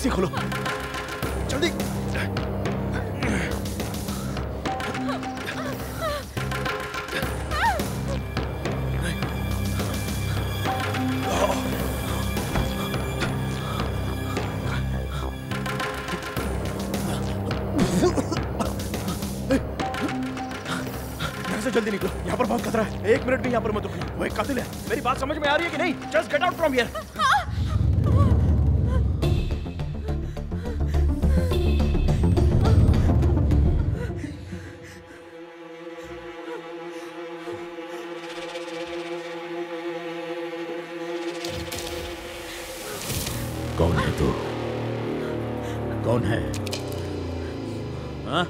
से खोलो जल्दी। जल्दी निकलो, यहाँ पर बहुत खतरा है। एक मिनट भी यहाँ पर मत रुकना, वो एक कातिल है। मेरी बात समझ में आ रही है कि नहीं? Just get out from here. कौन है तू? कौन है? हाँ?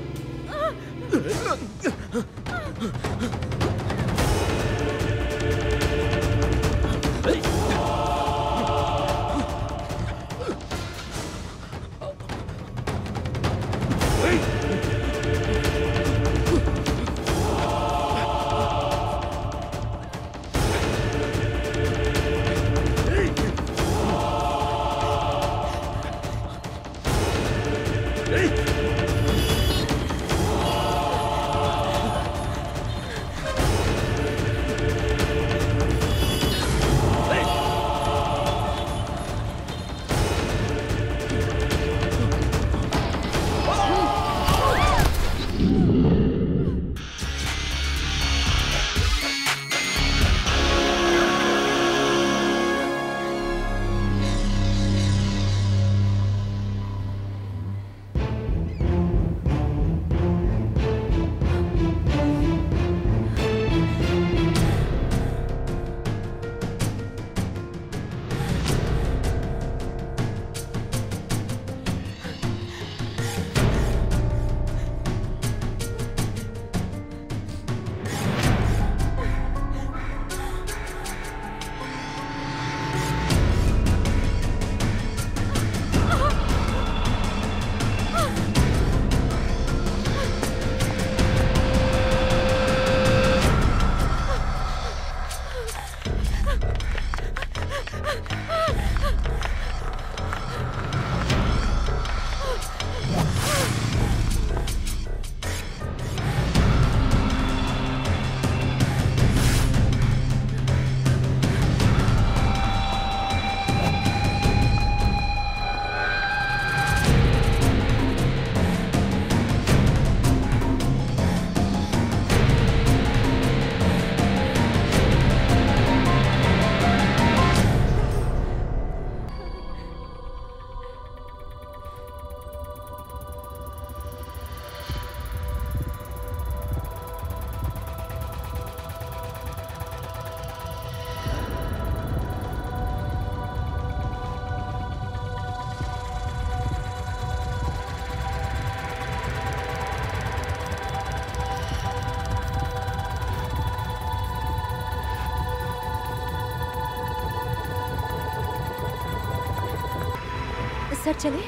सर चले।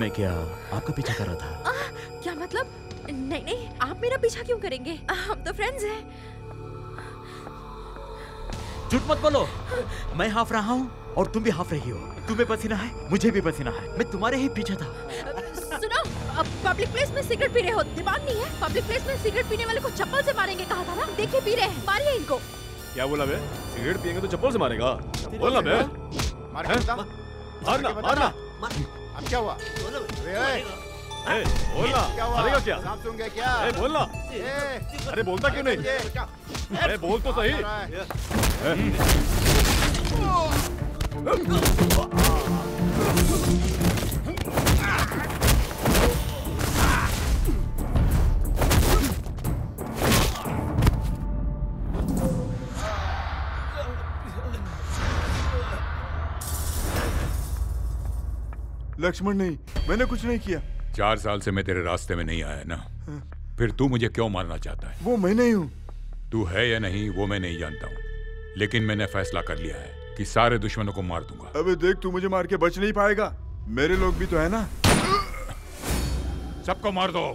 मैं क्या आपका पीछा कर रहा था? क्या मतलब? नहीं नहीं, आप मेरा पीछा क्यों करेंगे? हम तो फ्रेंड्स हैं। झूठ मत बोलो। मैं हाफ रहा हूँ और तुम भी हाफ रही हो। तुम्हें पसीना है, मुझे भी पसीना है। मैं तुम्हारे ही पीछे था। सुनो, अब पब्लिक प्लेस में सिगरेट पी रहे हो, दिमाग नहीं है? पब्लिक प्लेस में सिगरेट पीने वाले को चप्पल से मारेंगे कहा था ना? देखिए पी रहे हैं, मारिए इनको। क्या बोला बे? सिगरेट पिएंगे तो चप्पल से मारेगा? बोलना बे। मारना मारना। अब क्या हुआ? बोलना। मारेगा क्या? नाम सुन गए क्या? बोलना। अरे बोलता क्यों नहीं? अरे बोल तो सही। लक्ष्मण नहीं, मैंने कुछ नहीं किया। 4 साल से मैं तेरे रास्ते में नहीं आया ना। हाँ। फिर तू मुझे क्यों मारना चाहता है? वो मैं नहीं हूँ। तू है या नहीं वो मैं नहीं जानता हूँ, लेकिन मैंने फैसला कर लिया है कि सारे दुश्मनों को मार दूंगा। अबे देख, तू मुझे मार के बच नहीं पाएगा, मेरे लोग भी तो है ना। सबको मार दो।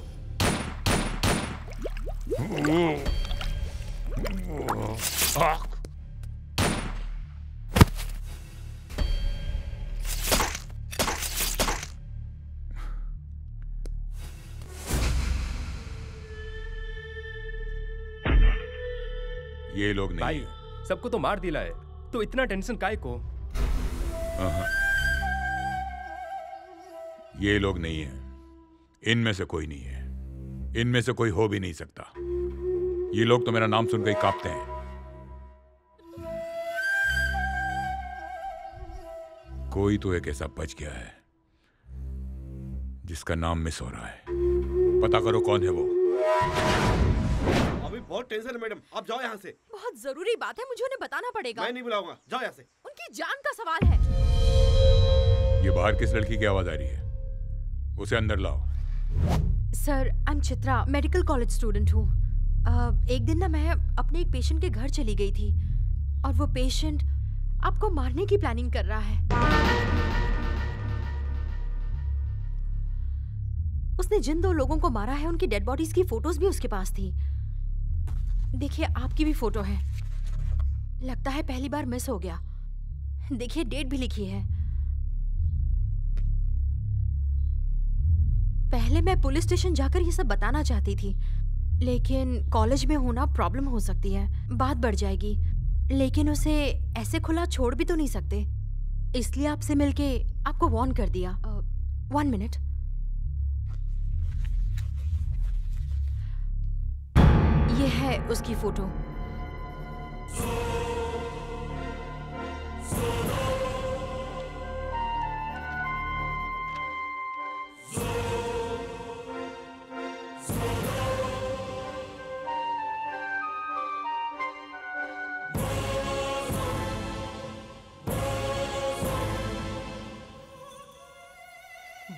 ये लोग नहीं। भाई सबको तो मार दिला है, तो इतना टेंशन काय को? ये लोग नहीं है, इनमें से कोई नहीं है, इनमें से कोई हो भी नहीं सकता। ये लोग तो मेरा नाम सुनकर ही कांपते हैं। कोई तो एक ऐसा बच गया है जिसका नाम मिस हो रहा है। पता करो कौन है वो। अभी बहुत टेंशन है मैडम, आप जाओ यहाँ से। बहुत जरूरी बात है, मुझे उन्हें बताना पड़ेगा। मैं नहीं बुलाऊंगा, जाओ यहाँ से। उनकी जान का सवाल है। ये बाहर किस लड़की की आवाज आ रही है? उसे अंदर लाओ। Sir I am Chitra, medical college student हूँ। एक दिन ना मैं अपने एक पेशेंट के घर चली गई थी और वो पेशेंट आपको मारने की प्लानिंग कर रहा है। उसने जिन दो लोगों को मारा है उनकी डेड बॉडीज की फोटोज भी उसके पास थी। देखिए आपकी भी फोटो है, लगता है पहली बार मिस हो गया। देखिए डेट भी लिखी है। पहले मैं पुलिस स्टेशन जाकर ये सब बताना चाहती थी, लेकिन कॉलेज में होना प्रॉब्लम हो सकती है, बात बढ़ जाएगी। लेकिन उसे ऐसे खुला छोड़ भी तो नहीं सकते, इसलिए आपसे मिलके आपको वार्न कर दिया। 1 मिनट। ये है उसकी फोटो।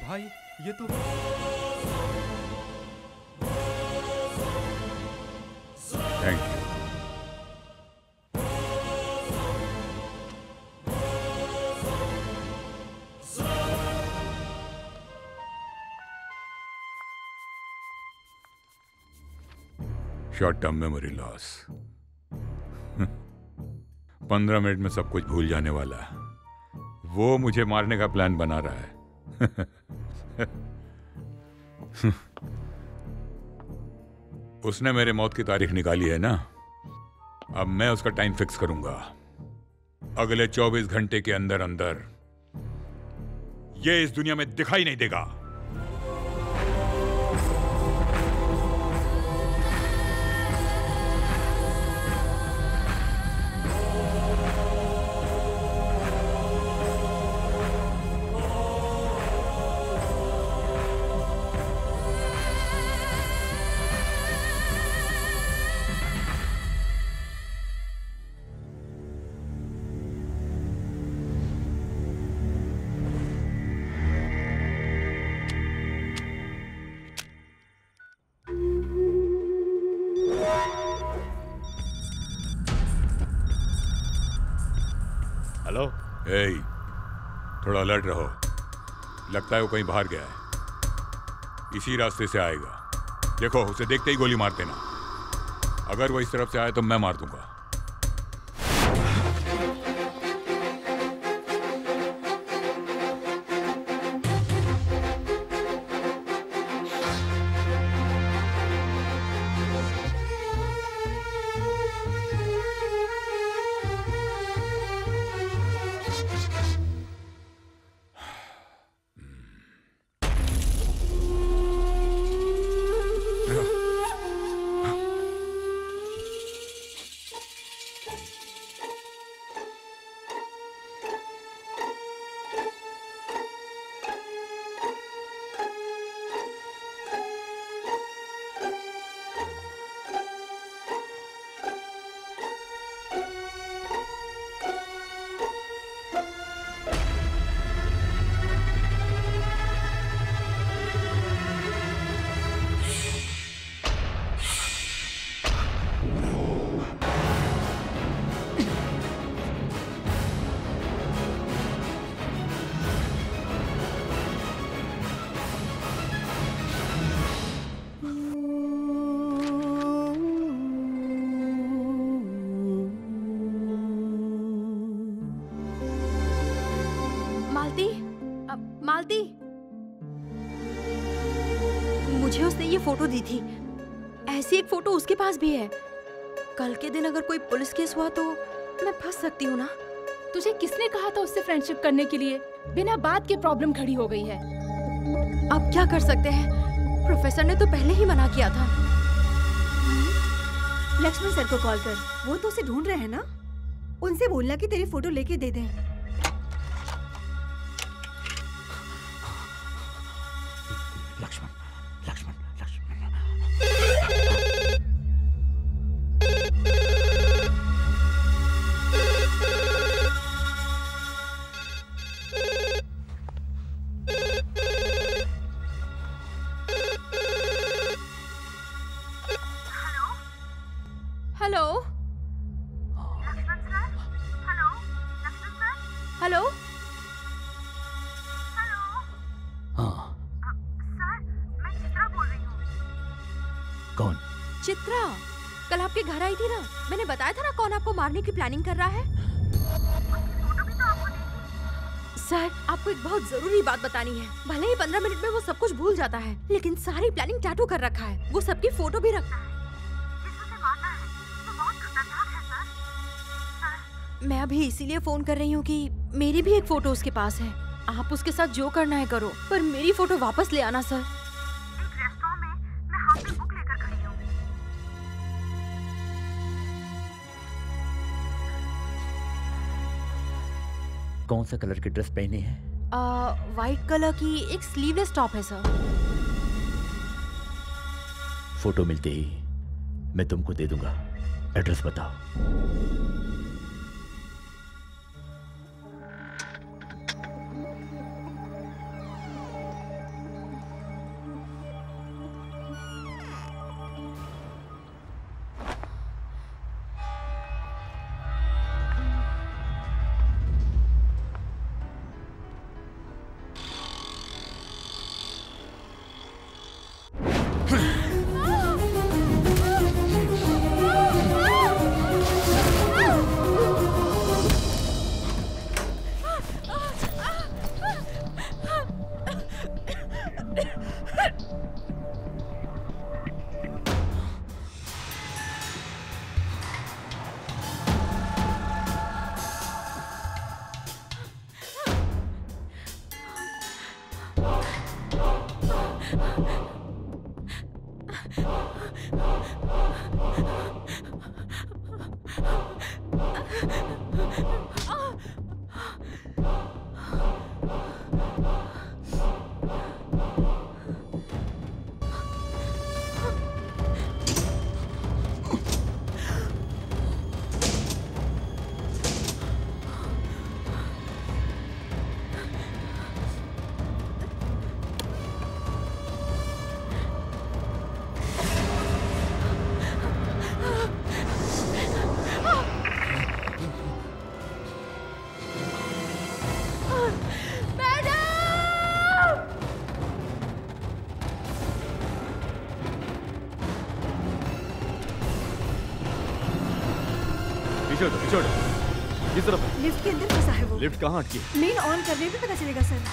भाई ये तो short term memory loss. 15 minute में सब कुछ भूल जाने वाला। वो मुझे मारने का प्लान बना रहा है। उसने मेरे मौत की तारीख निकाली है ना, अब मैं उसका टाइम फिक्स करूंगा। अगले 24 घंटे के अंदर अंदर ये इस दुनिया में दिखाई नहीं देगा। थोड़ा अलर्ट रहो, लगता है वो कहीं बाहर गया है। इसी रास्ते से आएगा। देखो उसे देखते ही गोली मार देना। अगर वो इस तरफ से आए तो मैं मार दूंगा। मुझे उसने ये फोटो दी थी, ऐसी एक फोटो उसके पास भी है। कल के दिन अगर कोई पुलिस केस हुआ तो मैं फंस सकती हूँ ना? तुझे किसने कहा था उससे फ्रेंडशिप करने के लिए? बिना बात के प्रॉब्लम खड़ी हो गई है। अब क्या कर सकते हैं? प्रोफेसर ने तो पहले ही मना किया था। लक्ष्मण सर को कॉल कर, वो तो उसे ढूंढ रहे हैं ना? उनसे बोलना कि तेरी फोटो लेके दे दें। लक्ष्मण, लक्ष्मण, घर आई थी ना? मैंने बताया था ना कौन आपको मारने की प्लानिंग कर रहा है। फोटो भी तो आपको दी। सर, आपको एक बहुत जरूरी बात बतानी है। भले ही 15 मिनट में वो सब कुछ भूल जाता है, लेकिन सारी प्लानिंग टैटू कर रखा है। वो सबकी फोटो भी रखता है। जिससे मारना है, तो बहुत खतरनाक है सर। मैं अभी इसीलिए फोन कर रही हूँ कि मेरी भी एक फोटो उसके पास है। आप उसके साथ जो करना है करो, पर मेरी फोटो वापस ले आना सर। कौन सा कलर की ड्रेस पहनी है? वाइट कलर की एक स्लीवलेस टॉप है सर। फोटो मिलते ही मैं तुमको दे दूंगा। एड्रेस बताओ। लिफ्ट कहाँ अटकी? मेन ऑन करने पे पता चलेगा सर।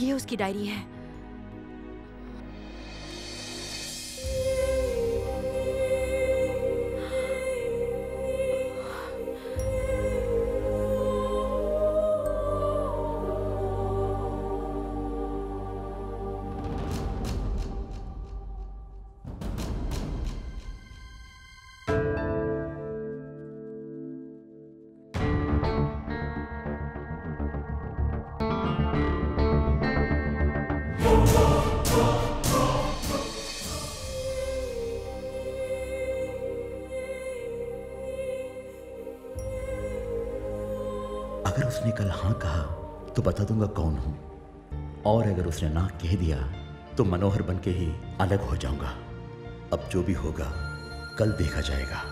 ये उसकी डायरी है। उसने कल हाँ कहा तो बता दूंगा कौन हूं, और अगर उसने ना कह दिया तो मनोहर बनके ही अलग हो जाऊंगा। अब जो भी होगा कल देखा जाएगा।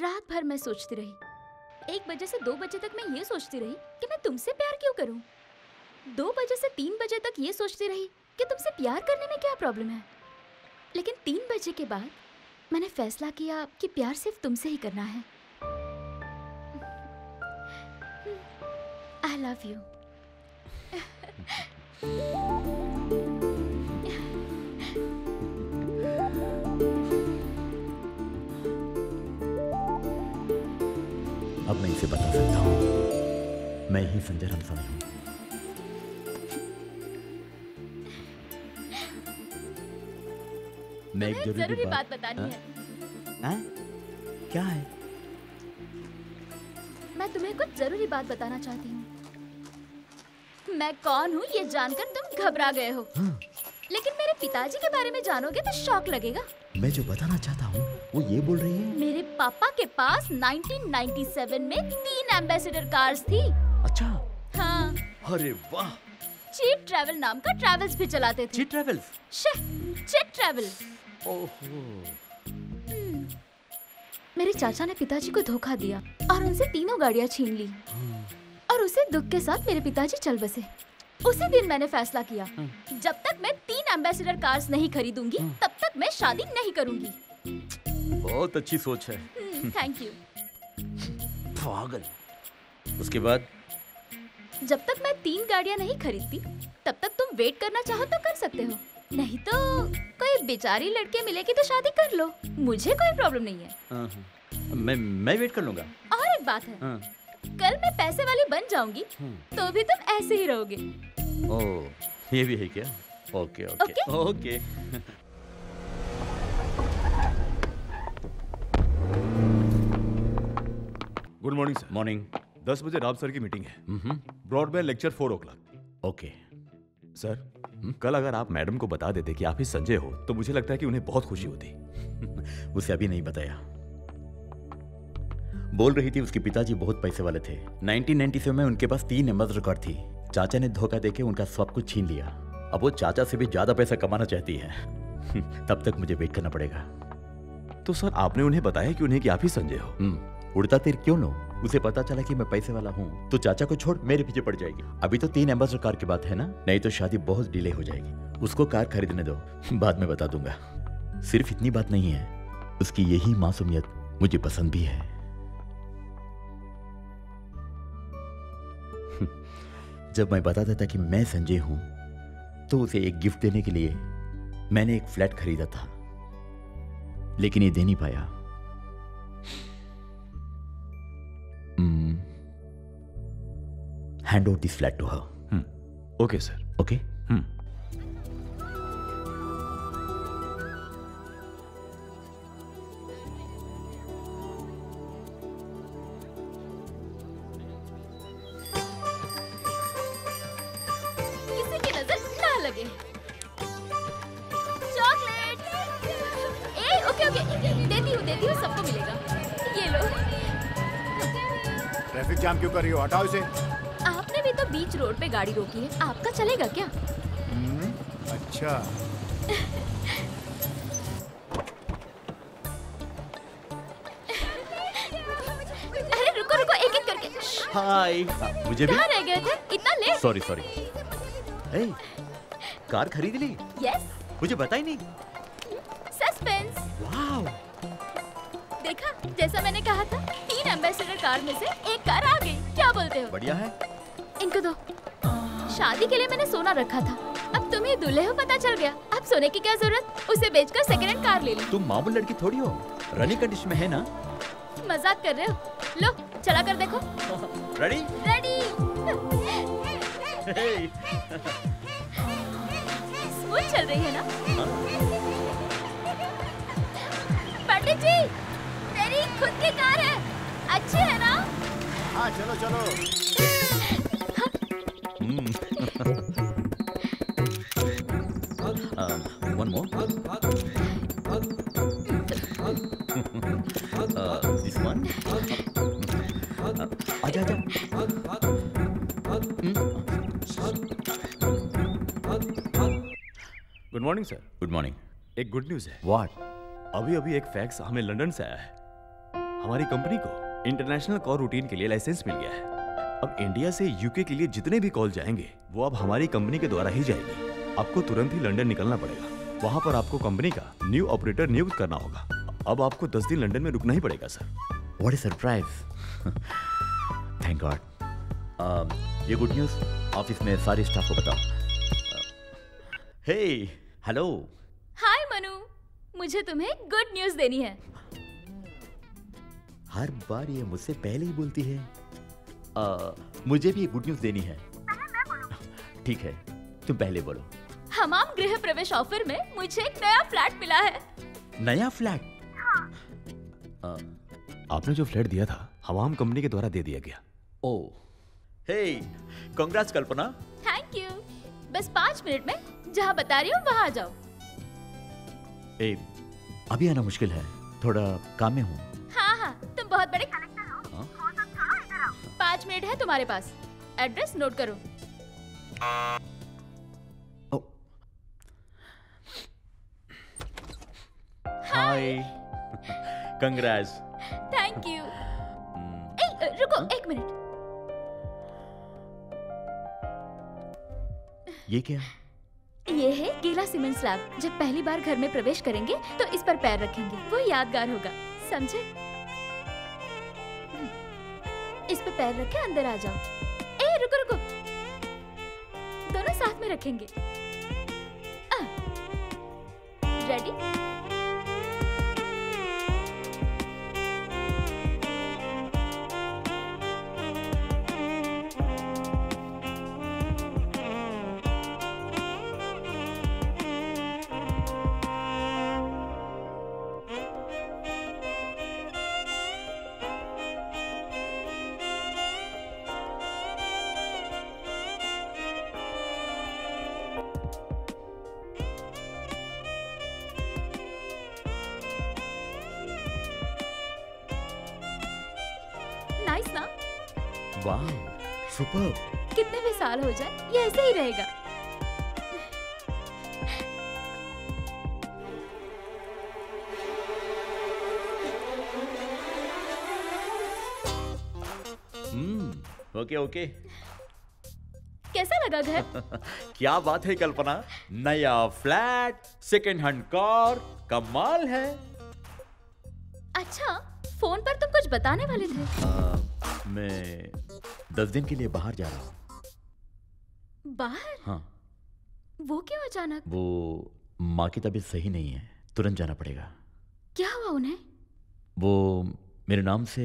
रात भर मैं सोचती रही। 1 बजे से 2 बजे तक मैं ये सोचती रही कि मैं तुमसे प्यार क्यों करूं। 2 बजे से 3 बजे तक ये सोचती रही कि तुमसे प्यार करने में क्या प्रॉब्लम है। लेकिन 3 बजे के बाद मैंने फैसला किया कि प्यार सिर्फ तुमसे ही करना है। I love you. अब मैं इसे बता सकता हूँ, मैं ही संजय रंसानी हूँ। मैं एक जरूरी बात बतानी है। हाँ? क्या है? मैं तुम्हें कुछ जरूरी बात बताना चाहती हूँ। मैं कौन हूँ ये जानकर तुम घबरा गए हो। हाँ? लेकिन मेरे पिताजी के बारे में जानोगे तो शॉक लगेगा। मैं जो बताना चाहता हूँ वो ये बोल रही है। मेरे पापा के पास 1997 में 3 एम्बेसडर कार्स थी। अच्छा। हाँ। अरे वाह। चीट ट्रैवल नाम का ट्रैवल्स भी चलाते थे। Cheat travels. Cheat travel. ओहो। मेरे चाचा ने पिताजी को धोखा दिया और उनसे 3 गाड़ियाँ छीन ली और उसे दुख के साथ मेरे पिताजी चल बसे। उसी दिन मैंने फैसला किया जब तक मैं 3 एम्बेसडर कार्स नहीं खरीदूंगी तब तक मैं शादी नहीं करूंगी। बहुत अच्छी सोच है। Thank you. पागल। उसके बाद जब तक मैं 3 गाड़ियां नहीं खरीदती तब तक तुम वेट करना चाहो तो कर सकते हो, नहीं तो कोई बेचारी लड़के मिलेगी तो शादी कर लो। मुझे कोई प्रॉब्लम नहीं है। मैं वेट कर लूंगा। और एक बात है, कल मैं पैसे वाली बन जाऊंगी तो भी तुम ऐसे ही रहोगे। ओह, ये भी है क्या? Okay okay okay. Good morning sir. Morning. 10 बजे राव सर की मीटिंग है। Broadband lecture 4 o'clock। Okay sir. कल अगर आप मैडम को बता देते कि आप ही संजय हो तो मुझे लगता है कि उन्हें बहुत खुशी होती। उसे अभी नहीं बताया। बोल रही थी उसके पिताजी बहुत पैसे वाले थे। 1997 में उनके पास 3 एम्बेसडर कार थी। चाचा ने धोखा देके उनका सब कुछ छीन लिया। अब वो चाचा से भी ज्यादा पैसा कमाना चाहती है। तब तक मुझे वेट करना पड़ेगा। तो सर आपने उन्हें बताया कि आप ही संजय हो? उड़ता तीर क्यों नो। उसे पता चला कि मैं पैसे वाला हूँ तो चाचा को छोड़ मेरे पीछे पड़ जाएगी। अभी तो 3 एम्बेसडर कार की बात है ना, नहीं तो शादी बहुत डिले हो जाएगी। उसको कार खरीदने दो, बाद में बता दूंगा। सिर्फ इतनी बात नहीं है, उसकी यही मासूमियत मुझे पसंद भी है। जब मैं बताता था कि मैं संजय हूं तो उसे एक गिफ्ट देने के लिए मैंने एक फ्लैट खरीदा था, लेकिन ये दे नहीं पाया। Hand out the flat to her. Okay, sir. Okay? क्यों कर रही हो? हटाओ इसे। आपने भी तो बीच रोड पे गाड़ी रोकी है, आपका चलेगा क्या? अच्छा। हाय। मुझे भी कहाँ रह गए थे? इतना लेट। Sorry sorry. ए, कार खरीद ली? यस। मुझे बता ही नहीं। सस्पेंस। वाव। देखा, जैसा मैंने कहा था, 3 एम्बेसडर कार में से एक कार आ गई। क्या बोलते हो? बढ़िया है। इनको दो। शादी के लिए मैंने सोना रखा था, अब तुम ही दूल्हे हो पता चल गया। अब सोने की क्या जरूरत, उसे बेचकर सेकंड हैंड कार ले ली। तुम मामूल लड़की थोड़ी हो, रनिंग कंडीशन में है ना। मजाक कर रहे हो? लो चला कर देखो। रेडी? रेडी। स्मूथ चल रही है ना? पंडित जी, तेरी खुद की कार है, अच्छी है ना? हाँ चलो चलो। One more. This one. Aja aja. Good morning sir. Good morning. एक good news है. What? अभी अभी एक फैक्स हमें लंदन से आया है। हमारी कंपनी को इंटरनेशनल कॉल रूटीन के लिए लाइसेंस मिल गया है। अब इंडिया से यूके के लिए जितने भी कॉल जाएंगे वो अब हमारी कंपनी के द्वारा ही जाएगी। आपको तुरंत ही लंदन निकलना पड़ेगा, वहाँ पर आपको कंपनी का न्यू ऑपरेटर नियुक्त करना होगा। अब आपको 10 दिन लंदन में रुकना ही पड़ेगा sir. What a surprise. Thank God. ये गुड न्यूज ऑफिस में सारे स्टाफ को बताओ। हे हेलो। हाय मनु, मुझे तुम्हें गुड न्यूज देनी है। हर बार ये मुझसे पहले ही बोलती है। मुझे भी गुड न्यूज देनी है। ठीक है तुम पहले बोलो। हमाम गृह प्रवेश ऑफर में मुझे एक नया फ्लैट मिला है। नया फ्लैट? हाँ। आपने जो फ्लैट दिया था हमाम कंपनी के द्वारा दे दिया गया। Oh, hey, congrats Kalpana. Thank you. बस 5 मिनट में जहाँ बता रही हूँ वहाँ आ जाओ। ए, अभी आना मुश्किल है, थोड़ा काम में हूँ। हाँ हाँ, तुम बहुत बड़े कलेक्टर हो। हाँ? हो सब छोड़ो, इधर आओ। 5 मिनट है तुम्हारे पास। एड्रेस नोट करो। Hi, congrats. Thank you. रुको एक मिनट। ये क्या? ये है गीला सीमेंट स्लैब। जब पहली बार घर में प्रवेश करेंगे तो इस पर पैर रखेंगे, वो यादगार होगा, समझे? इस पर पैर रखे अंदर आ जाओ। ए रुको रुको, दोनों साथ में रखेंगे। रेडी? कितने भी साल हो जाए ये ऐसे ही रहेगा। Okay okay. कैसा लगा घर? क्या बात है कल्पना, नया फ्लैट, सेकंड हैंड कार, कमाल है। अच्छा, फोन पर तुम कुछ बताने वाले थे। मैं 10 दिन के लिए बाहर जा रहा हूँ। बाहर? हाँ। वो क्यों अचानक? वो माँ की तबीयत सही नहीं है, तुरंत जाना पड़ेगा। क्या हुआ उन्हें? वो मेरे नाम से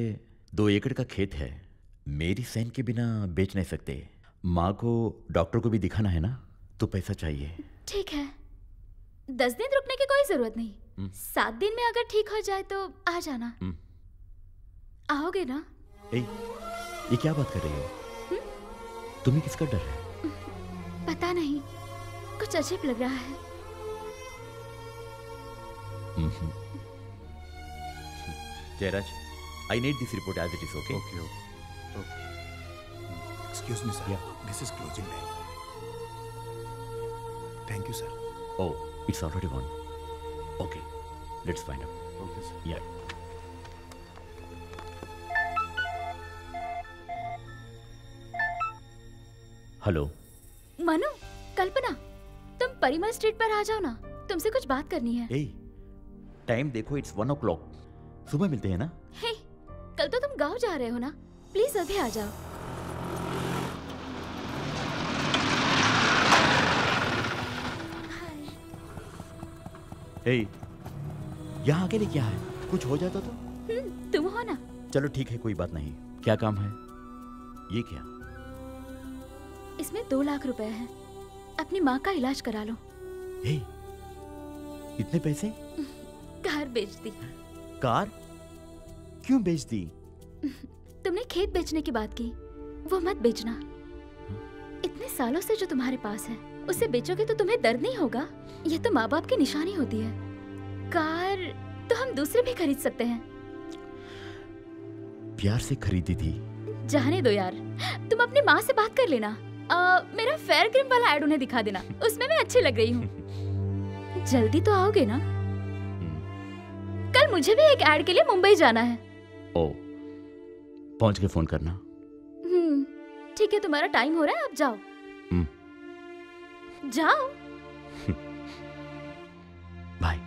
2 एकड़ का खेत है, मेरी सहन के बिना बेच नहीं सकते। माँ को डॉक्टर को भी दिखाना है ना, तो पैसा चाहिए। ठीक है, 10 दिन रुकने की कोई जरूरत नहीं। 7 दिन में अगर ठीक हो जाए तो आ जाना। आओगे ना? ए, ये क्या बात कर रही हो? तुम्हें किसका डर है? पता नहीं, कुछ अजीब लग रहा है। Jayaraj, I need this report as it is, okay? Okay, okay, okay. Excuse me, sir. Yeah. This is closing time. Thank you, sir. Oh, it's already one. Okay, let's find out. Okay, sir. Yeah. Hello Manu, Kalpana, तुम परिमल स्ट्रीट पर आ जाओ ना, तुमसे कुछ बात करनी है। टाइम देखो, इट्स 1 o'clock, सुबह मिलते हैं ना। कल तो तुम गांव जा रहे हो ना, प्लीज अभी आ जाओ। यहाँ आके लिए क्या है, कुछ हो जाता तो। तुम हो ना। चलो ठीक है, कोई बात नहीं। क्या काम है? ये क्या? इसमें 2 लाख रुपए हैं, अपनी माँ का इलाज करा लो। इतने पैसे? कार बेच दी। कार? क्यों बेच दी? तुमने खेत बेचने की बात की, वो मत बेचना। इतने सालों से जो तुम्हारे पास है उसे बेचोगे तो तुम्हें दर्द नहीं होगा? यह तो माँ बाप की निशानी होती है। कार तो हम दूसरे भी खरीद सकते हैं। प्यार से खरीदी थी। जाने दो यार, तुम अपनी माँ से बात कर लेना। मेरा फेयर क्रीम वाला एड उन्हें दिखा देना, उसमें मैं अच्छी लग रही हूँ। जल्दी तो आओगे ना? कल मुझे भी एक एड के लिए मुंबई जाना है। ओ, पहुँच के फोन करना। ठीक है, तुम्हारा टाइम हो रहा है, आप जाओ। जाओ। बाय।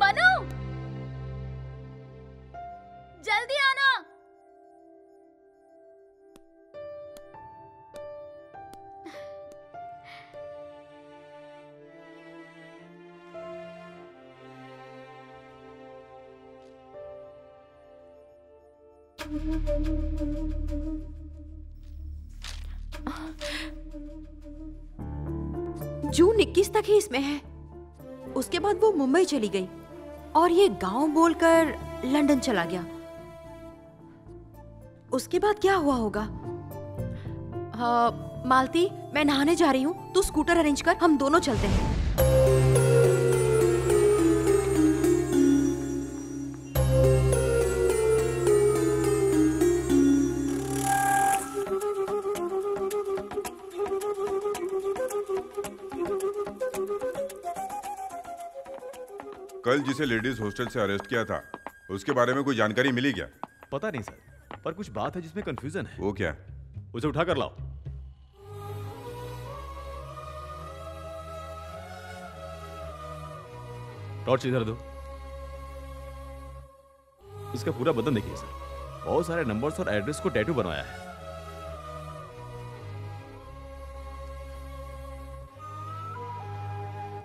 मनु, जल्दी आना। जून 21 तक ही इसमें है, उसके बाद वो मुंबई चली गई और ये गांव बोलकर लंदन चला गया। उसके बाद क्या हुआ होगा? मालती, मैं नहाने जा रही हूँ, तू स्कूटर अरेंज कर, हम दोनों चलते हैं। कल जिसे लेडीज हॉस्टल से अरेस्ट किया था, उसके बारे में कोई जानकारी मिली क्या? पता नहीं सर, पर कुछ बात है जिसमें कंफ्यूजन है। वो क्या? उसे उठा कर लाओ। टॉर्च इधर दो। इसका पूरा बदन देखिए सर, बहुत सारे नंबर्स और एड्रेस को टैटू बनवाया है।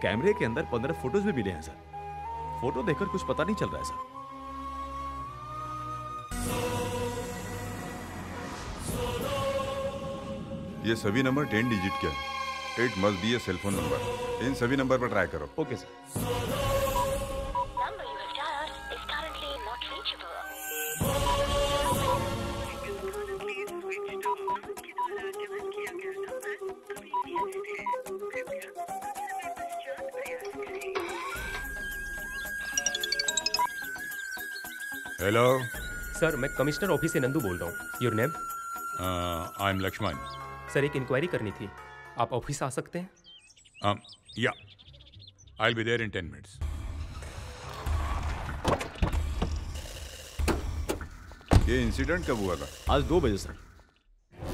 कैमरे के अंदर 15 फोटोज भी मिले हैं सर। फोटो देखकर कुछ पता नहीं चल रहा है सर। ये सभी नंबर 10 डिजिट के हैं। It must be a cell phone number. इन सभी नंबर पर ट्राई करो। Okay sir. हेलो सर, मैं कमिश्नर ऑफिस से नंदू बोल रहा हूँ। Your name? I am Laxman. Sir, एक इंक्वायरी करनी थी, आप ऑफिस आ सकते हैं? Yeah, I will be there in 10 minutes. ये इंसिडेंट कब हुआ था? आज 2 बजे सर।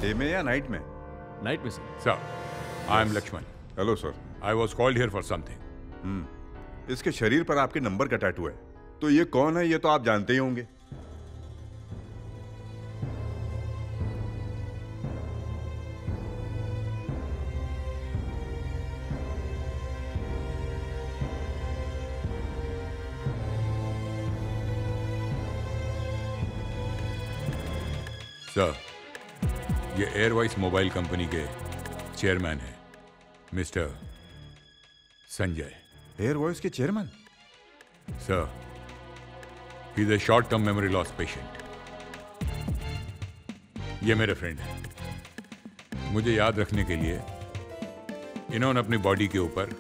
डे में या नाइट में? नाइट में sir. Sir, I am Laxman. Hello sir, I was called here for something. इसके शरीर पर आपके नंबर का टैटू है, तो ये कौन है ये तो आप जानते ही होंगे। सर, ये एयरवाइस मोबाइल कंपनी के चेयरमैन है, मिस्टर संजय। एयरवाइस के chairman? Sir, He is a short-term memory loss patient. ये मेरा फ्रेंड है। मुझे याद रखने के लिए इन्होंने अपनी बॉडी के ऊपर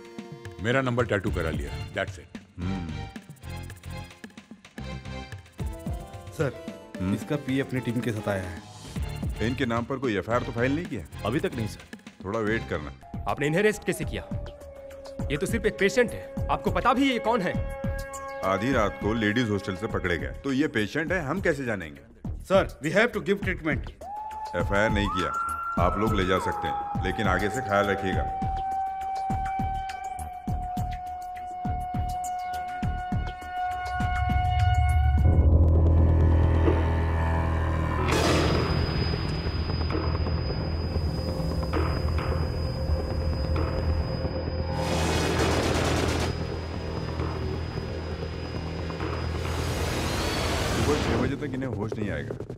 मेरा नंबर टैटू करा लिया। That's it. सर, इसका पी अपनी टीम के साथ आया है। इनके नाम पर कोई एफआईआर तो फाइल नहीं किया? अभी तक नहीं सर। थोड़ा वेट करना। आपने इन्हें अरेस्ट कैसे किया? ये तो सिर्फ एक पेशेंट है, आपको पता भी है ये कौन है? आधी रात को लेडीज हॉस्टल से पकड़े गए, तो ये पेशेंट है, हम कैसे जानेंगे? Sir, we have to give treatment. FIR नहीं किया, आप लोग ले जा सकते हैं, लेकिन आगे से ख्याल रखिएगा।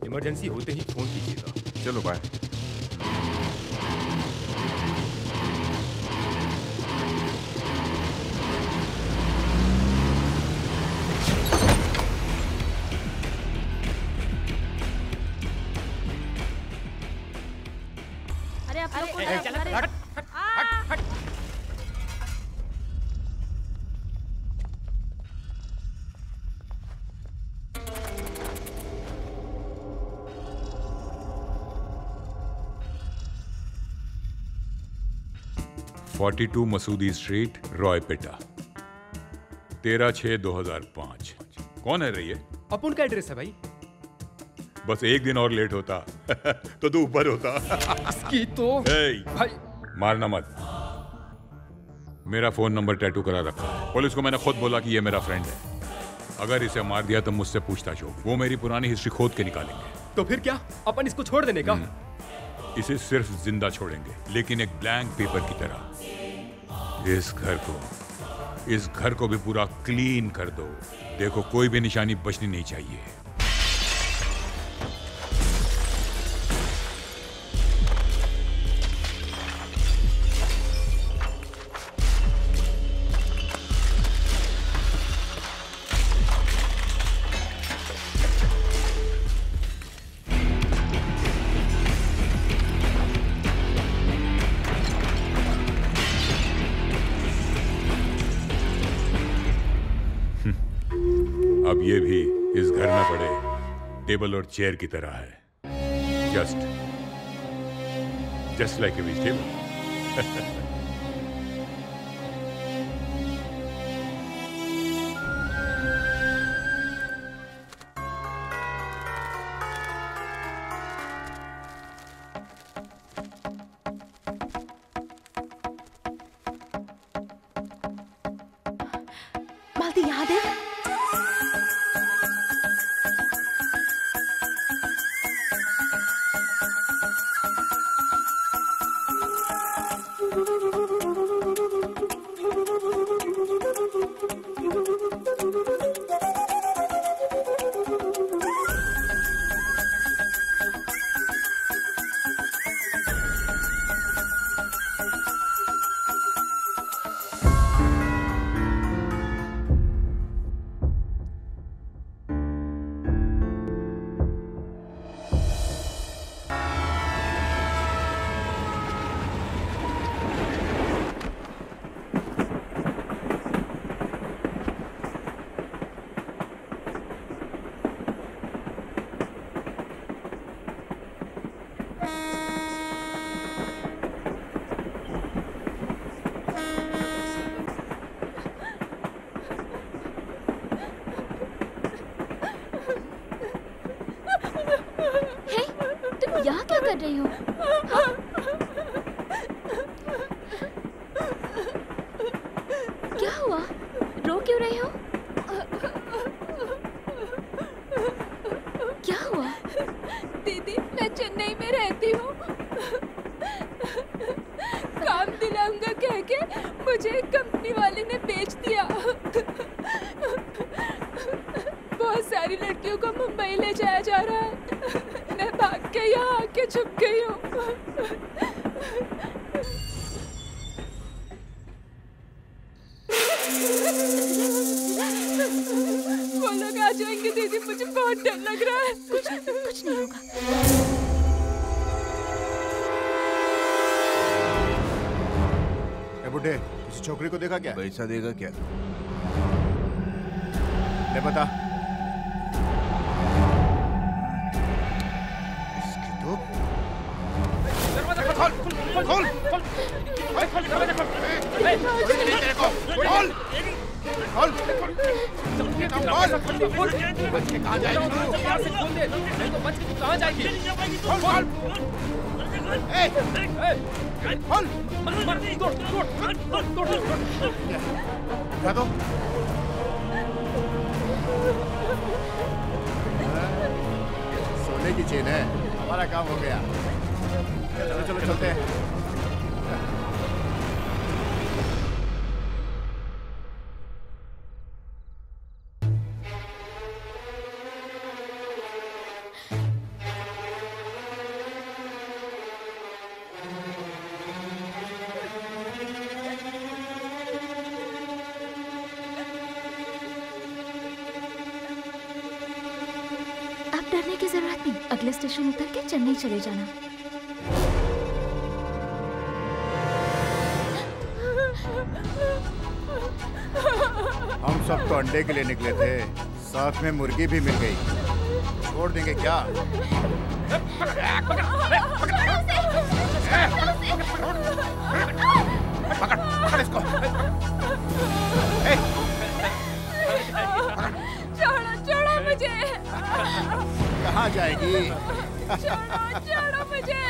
इमरजेंसी होते ही फोन कीजिएगा। चलो बाय। अरे आप लोग फोर्टी 42 मसूदी स्ट्रीट, रॉयपेटा, 13/6/2005। कौन है रही है? अपन का एड्रेस है भाई। बस एक दिन और लेट होता तो तू ऊपर होता। इसकी तो भाई मारना मत। मेरा फोन नंबर टैटू करा रखा है। पुलिस को मैंने खुद बोला कि ये मेरा फ्रेंड है, अगर इसे मार दिया तो मुझसे पूछताछ होगी, वो मेरी पुरानी हिस्ट्री खोद के निकालेंगे। तो फिर क्या अपन इसको छोड़ देने का? इसे सिर्फ जिंदा छोड़ेंगे, लेकिन एक ब्लैंक पेपर की तरह। इस घर को भी पूरा क्लीन कर दो। देखो कोई भी निशानी बचनी नहीं चाहिए। ये भी इस घर में पड़े टेबल और चेयर की तरह है। Just like a vegetable. पैसा देगा क्या? ले बता। इसकी तो दरवाजा खोल खोल खोल खोल खोल खोल। सोने की चेन है, हमारा काम हो गया। चलो चलो चलते हैं। स्टेशन उतर के चेन्नई चले जाना। हम सब तो अंडे के लिए निकले थे, साथ में मुर्गी भी मिल गई। छोड़ देंगे क्या? पकड़ इसको। छोड़ो मुझे। कहाँ जाएगी? छोड़ो मुझे।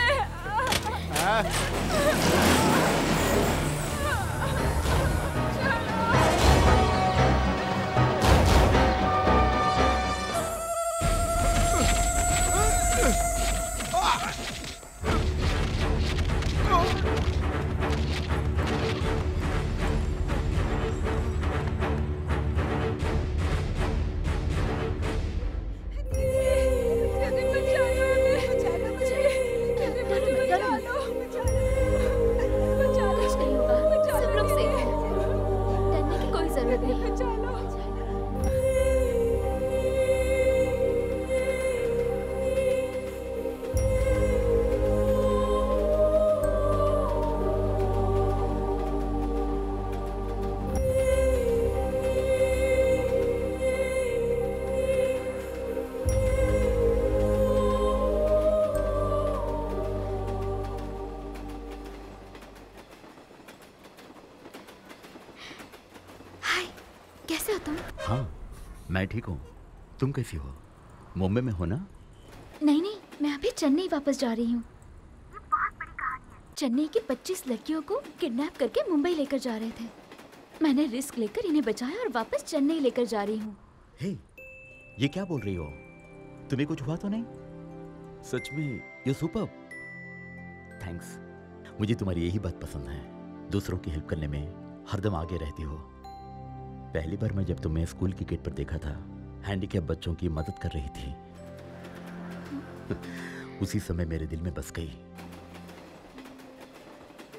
मैं ठीक हूँ, तुम कैसी हो? मुंबई में हो ना? नहीं नहीं, मैं अभी चेन्नई वापस जा रही हूँ। ये बहुत बड़ी कहानी है। चेन्नई की 25 लड़कियों को किडनैप करके मुंबई लेकर जा रहे थे। मैंने रिस्क लेकर इन्हें बचाया और वापस चेन्नई लेकर जा रही हूँ। हे, ये क्या बोल रही हो? तुम्हें कुछ हुआ तो नहीं? सच में यू सुपर। थैंक्स, मुझे तुम्हारी यही बात पसंद है, दूसरों की हेल्प करने में हरदम आगे रहती हो। पहली बार मैं जब तुम्हें स्कूल की गेट पर देखा था, हैंडीकैप बच्चों की मदद कर रही थी। उसी समय मेरे दिल में बस गई।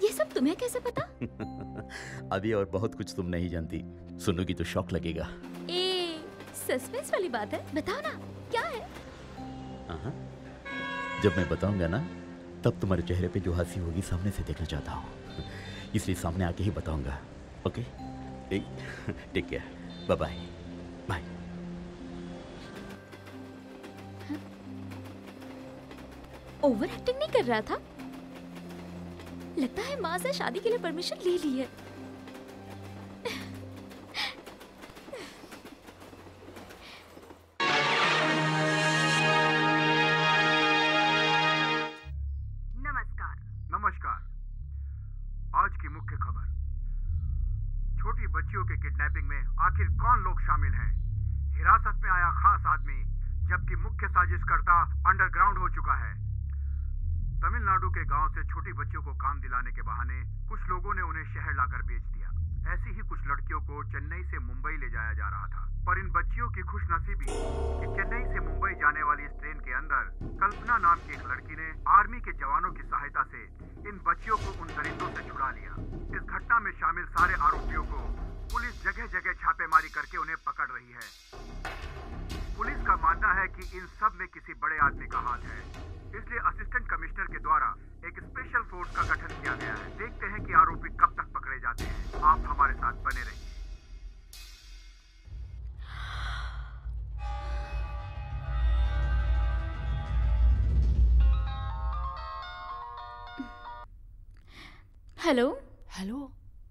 ये सब तुम्हें कैसे पता? अभी और बहुत कुछ तुम नहीं जानती, सुनोगी तो शॉक लगेगा। ए, सस्पेंस वाली बात है, बताओ ना क्या है। जब मैं बताऊंगा ना, तब तुम्हारे चेहरे पे जो हंसी होगी सामने से देखना चाहता हूँ, इसलिए सामने आके ही बताऊंगा। ओके, ठीक है, bye bye bye. Over acting नहीं कर रहा था? लगता है माँ से शादी के लिए परमिशन ले ली है। नमस्कार नमस्कार। आज की मुख्य खबर, छोटी बच्चियों के किडनैपिंग में आखिर कौन लोग शामिल हैं? हिरासत में आया खास आदमी, जबकि मुख्य साजिशकर्ता अंडरग्राउंड हो चुका है। तमिलनाडु के गांव से छोटी बच्चियों को काम दिलाने के बहाने कुछ लोगों ने उन्हें शहर लाकर बेच दिया। ऐसी ही कुछ लड़कियों को चेन्नई से मुंबई ले जाया जा रहा था, पर इन बच्चियों की खुशनसीबी कि चेन्नई से मुंबई जाने वाली इस ट्रेन के अंदर कल्पना नाम की एक लड़की ने आर्मी के जवानों की सहायता से इन बच्चियों को उन दरिंदों से छुड़ा लिया। इस घटना में शामिल सारे आरोपियों को पुलिस जगह जगह छापेमारी करके उन्हें पकड़ रही है। पुलिस का मानना है कि इन सब में किसी बड़े आदमी का हाथ है, इसलिए असिस्टेंट कमिश्नर के द्वारा एक स्पेशल फोर्स का गठन किया गया है। देखते हैं कि आरोपी कब तक पकड़े जाते हैं। आप हमारे साथ बने रहिए। हेलो हेलो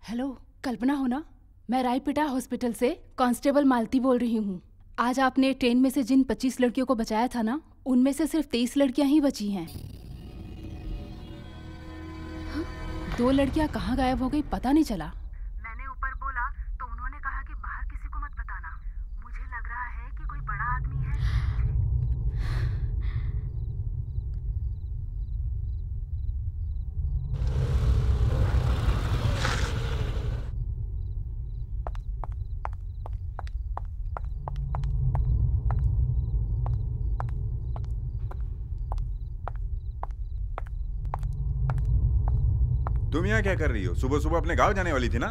हेलो कल्पना हो ना, मैं रायपेटा हॉस्पिटल से कांस्टेबल मालती बोल रही हूँ। आज आपने ट्रेन में से जिन 25 लड़कियों को बचाया था ना, उनमें से सिर्फ 23 लड़कियाँ ही बची हैं। हाँ? 2 लड़कियाँ कहाँ गायब हो गई पता नहीं चला। मैंने ऊपर बोला तो उन्होंने कहा कि बाहर किसी को मत बताना। मुझे लग रहा है कि कोई बड़ा आदमी है। तुम यहाँ क्या कर रही हो? सुबह सुबह अपने गांव जाने वाली थी ना।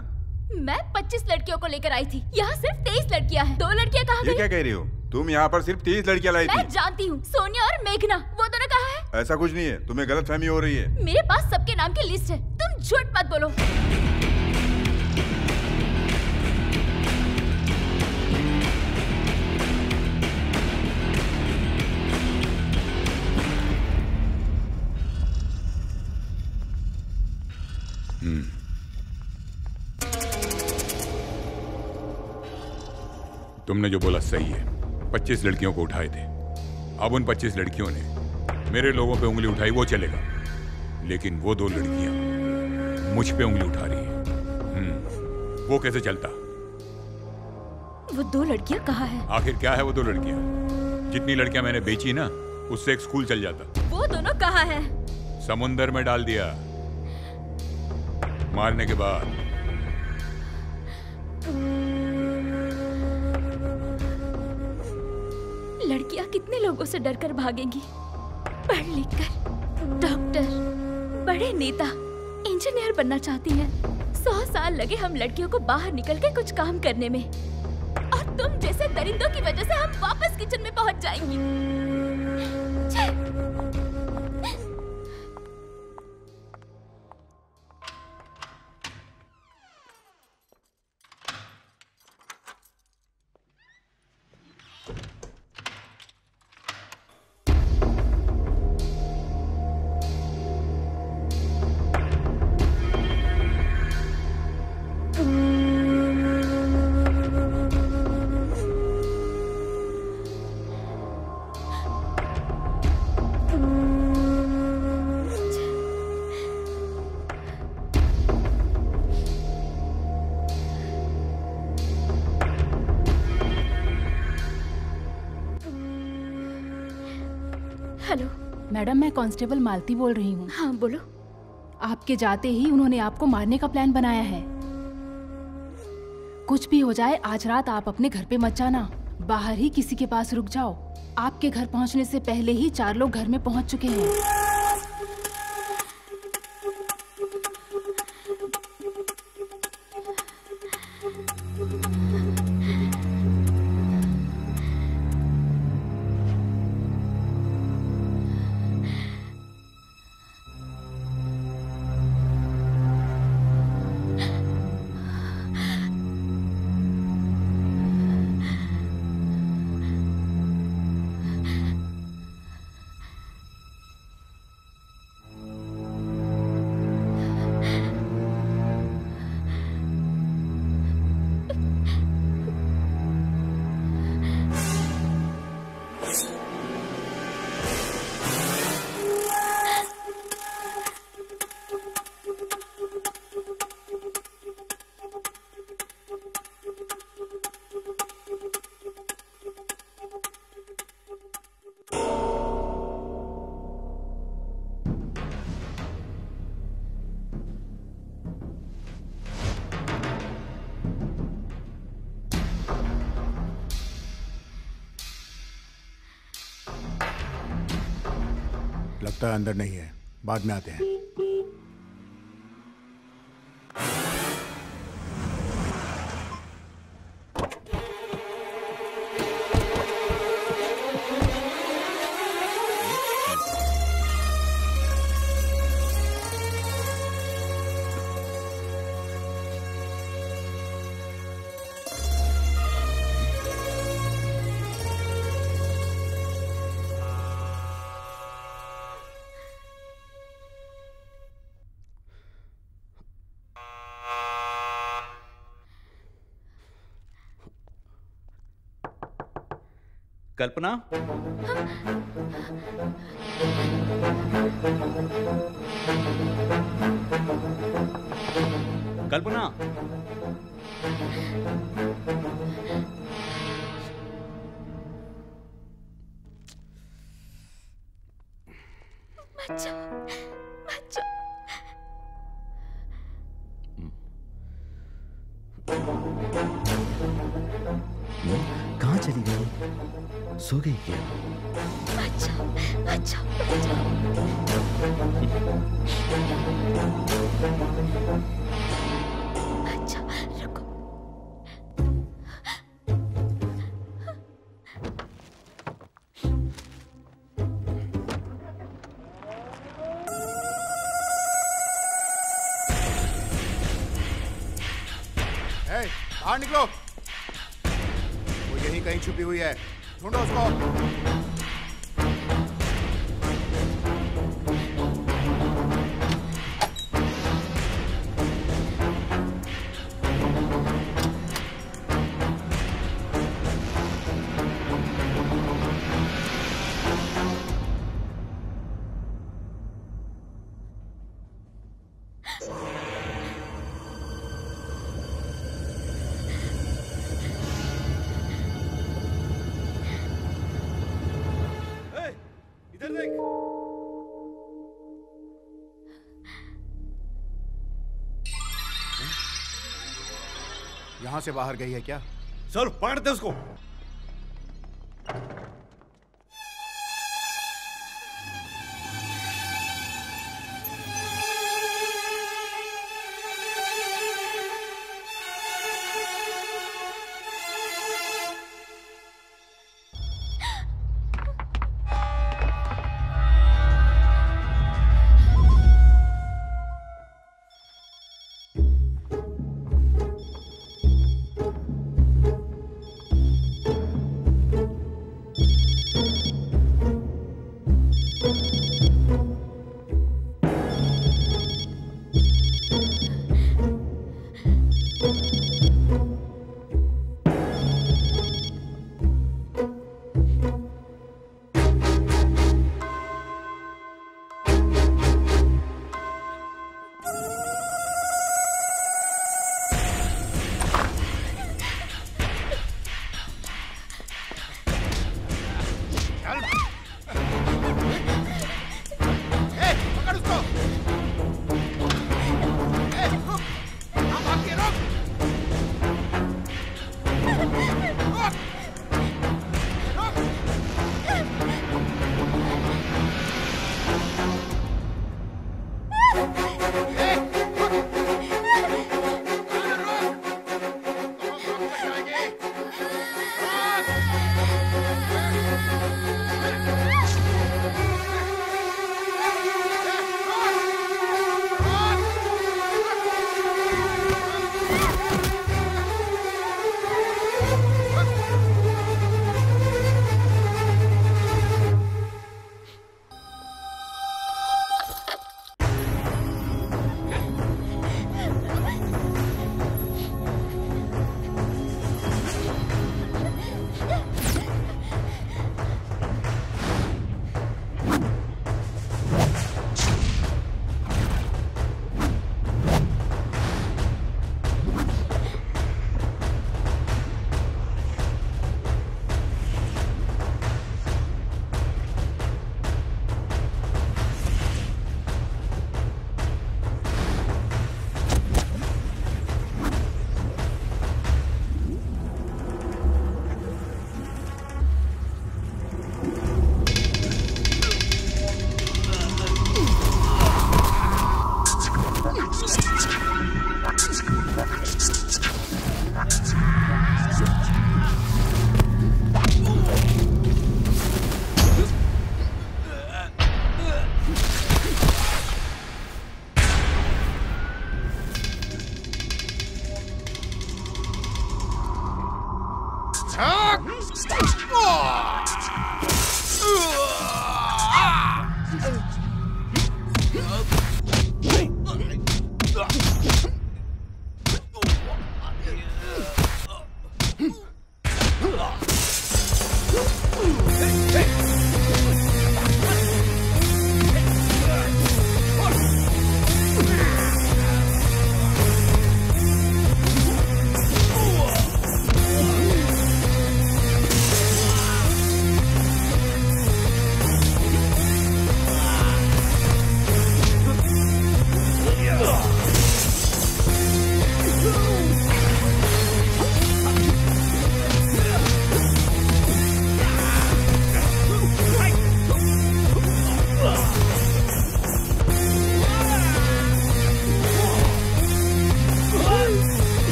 मैं 25 लड़कियों को लेकर आई थी, यहाँ सिर्फ 23 लड़कियाँ हैं। 2 लड़कियाँ कहाँ गई? क्या कह रही हो तुम? यहाँ पर सिर्फ 30 लड़कियाँ लाई थी। मैं जानती हूँ, सोनिया और मेघना वो दोनों कहाँ हैं? ऐसा कुछ नहीं है, तुम्हें गलतफहमी हो रही है। मेरे पास सबके नाम की लिस्ट है, तुम झूठ मत बोलो। तुमने जो बोला सही है, 25 लड़कियों को उठाए थे। अब उन 25 लड़कियों ने मेरे लोगों पे उंगली उठाई वो चलेगा, लेकिन वो 2 लड़कियां मुझ पे उंगली उठा रही है, वो कैसे चलता? वो 2 लड़कियां कहाँ हैं? आखिर क्या है वो 2 लड़कियां? जितनी लड़कियां मैंने बेची ना, उससे एक स्कूल चल जाता। वो दोनों कहाँ हैं? समुन्दर में डाल दिया मारने के बाद। लड़कियां कितने लोगों से डरकर भागेंगी? पढ़ लिखकर डॉक्टर, बड़े नेता, इंजीनियर बनना चाहती हैं। 100 साल लगे हम लड़कियों को बाहर निकल के कुछ काम करने में, और तुम जैसे दरिंदों की वजह से हम वापस किचन में पहुंच जाएंगी। मैडम, मैं कांस्टेबल मालती बोल रही हूँ। हाँ बोलो। आपके जाते ही उन्होंने आपको मारने का प्लान बनाया है। कुछ भी हो जाए, आज रात आप अपने घर पे मत जाना, बाहर ही किसी के पास रुक जाओ। आपके घर पहुँचने से पहले ही 4 लोग घर में पहुँच चुके हैं। अंदर नहीं है, बाद में आते हैं। कल्पना? कल्पना? कहाँ चली गई? सो गई क्या? बचाओ, बचाओ, बचाओ। अच्छा, रुको। ए, बाहर निकलो। कहीं छुपी हुई है, ढूंढो उसको। यहाँ से बाहर गई है क्या? सर पकड़ दे उसको।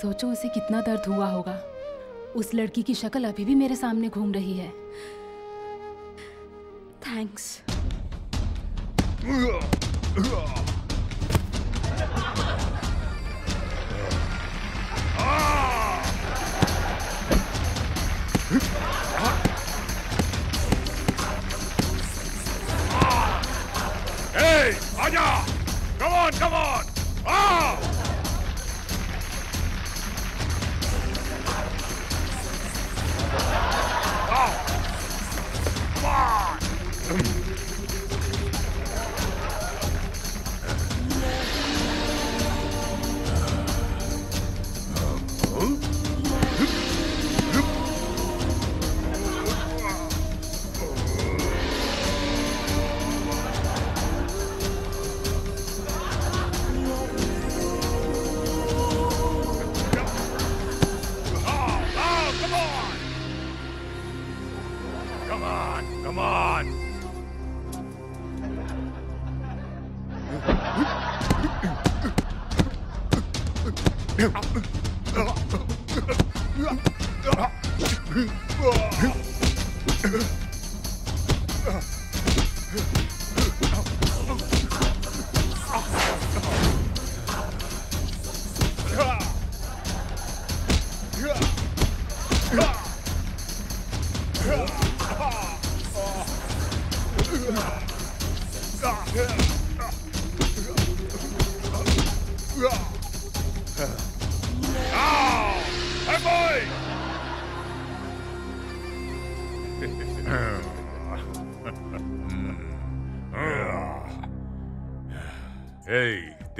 सोचो उसे कितना दर्द हुआ होगा। उस लड़की की शक्ल अभी भी मेरे सामने घूम रही है। थैंक्स। Hey, आजा, come on, आओ।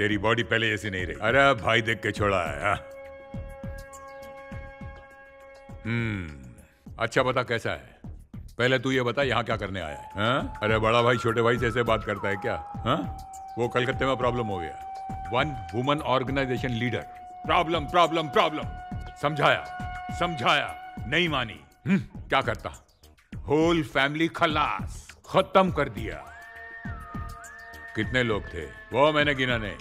तेरी बॉडी पहले ऐसी नहीं रही। अरे भाई देख के छोड़ा है। अच्छा बता कैसा है? पहले तू ये बता यहाँ क्या करने आया है? अरे बड़ा भाई छोटे भाई से ऐसे बात करता है क्या? वो कलकत्ते में प्रॉब्लम हो गया। One woman organisation leader, problem problem problem. समझाया समझाया नहीं मानी। क्या करता? होल फैमिली खलास, खत्म कर दिया। कितने लोग थे वो मैंने गिना नहीं।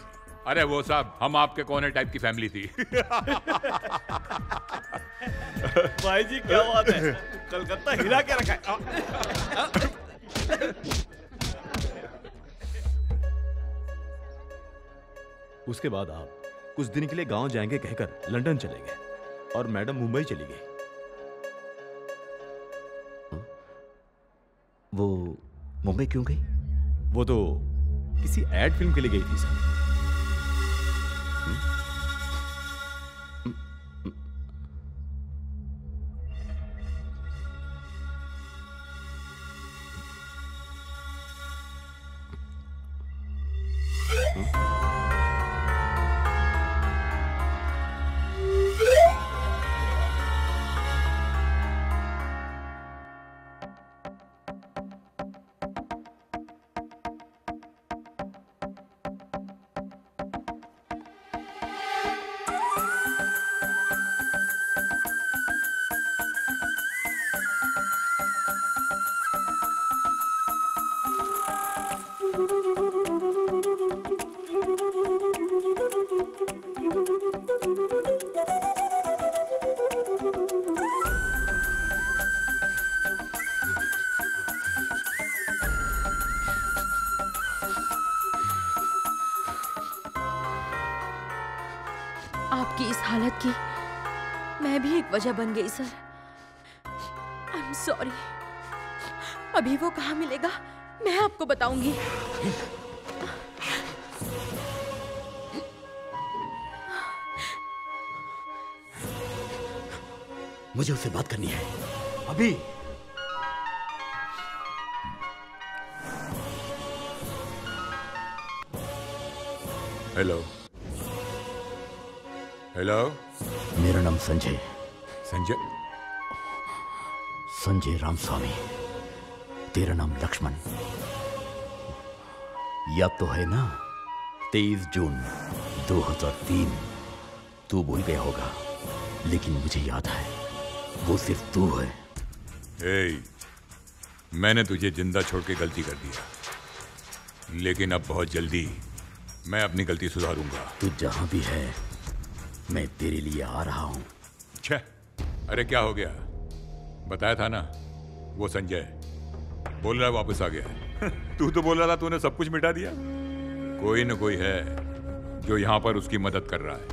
अरे वो साहब हम आपके कोने टाइप की फैमिली थी। भाई जी क्या बात है, कलकत्ता हिला के रखा है। उसके बाद आप कुछ दिन के लिए गांव जाएंगे कहकर लंदन चले गए और मैडम मुंबई चली गई। वो मुंबई क्यों गई? वो तो किसी एड फिल्म के लिए गई थी सर। वजह बन गई सर। I am sorry. अभी वो कहाँ मिलेगा मैं आपको बताऊंगी। मुझे उससे बात करनी है अभी। हेलो हेलो, मेरा नाम संजय। संजय? संजय रामस्वामी। तेरा नाम लक्ष्मण याद तो है ना? 23 जून 2003। तू भूल गया होगा लेकिन मुझे याद है, वो सिर्फ तू है। ए, मैंने तुझे जिंदा छोड़ के गलती कर दिया, लेकिन अब बहुत जल्दी मैं अपनी गलती सुधारूंगा। तू जहां भी है मैं तेरे लिए आ रहा हूं। अरे क्या हो गया? बताया था ना वो संजय बोल रहा है वापस आ गया। तू तो बोल रहा था तूने सब कुछ मिटा दिया। कोई न कोई है जो यहां पर उसकी मदद कर रहा है।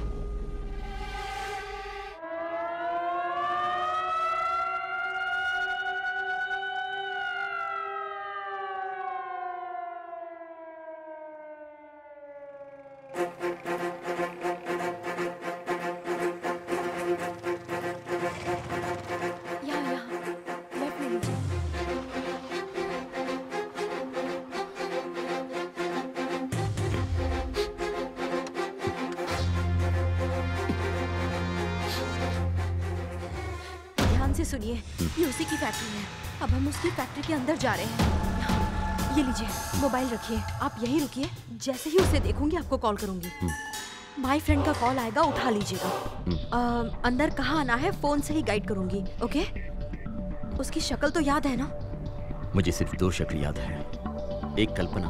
जा रहे हैं। ये लीजिए मोबाइल रखिए, आप यहीं रुकिए। जैसे ही उसे देखूंगी आपको कॉल करूंगी। माय फ्रेंड का कॉल आएगा उठा लीजिएगा। अंदर कहाँ आना है फोन से ही गाइड करूंगी। ओके? उसकी शक्ल तो याद है ना? मुझे सिर्फ दो शक्ल याद है, एक कल्पना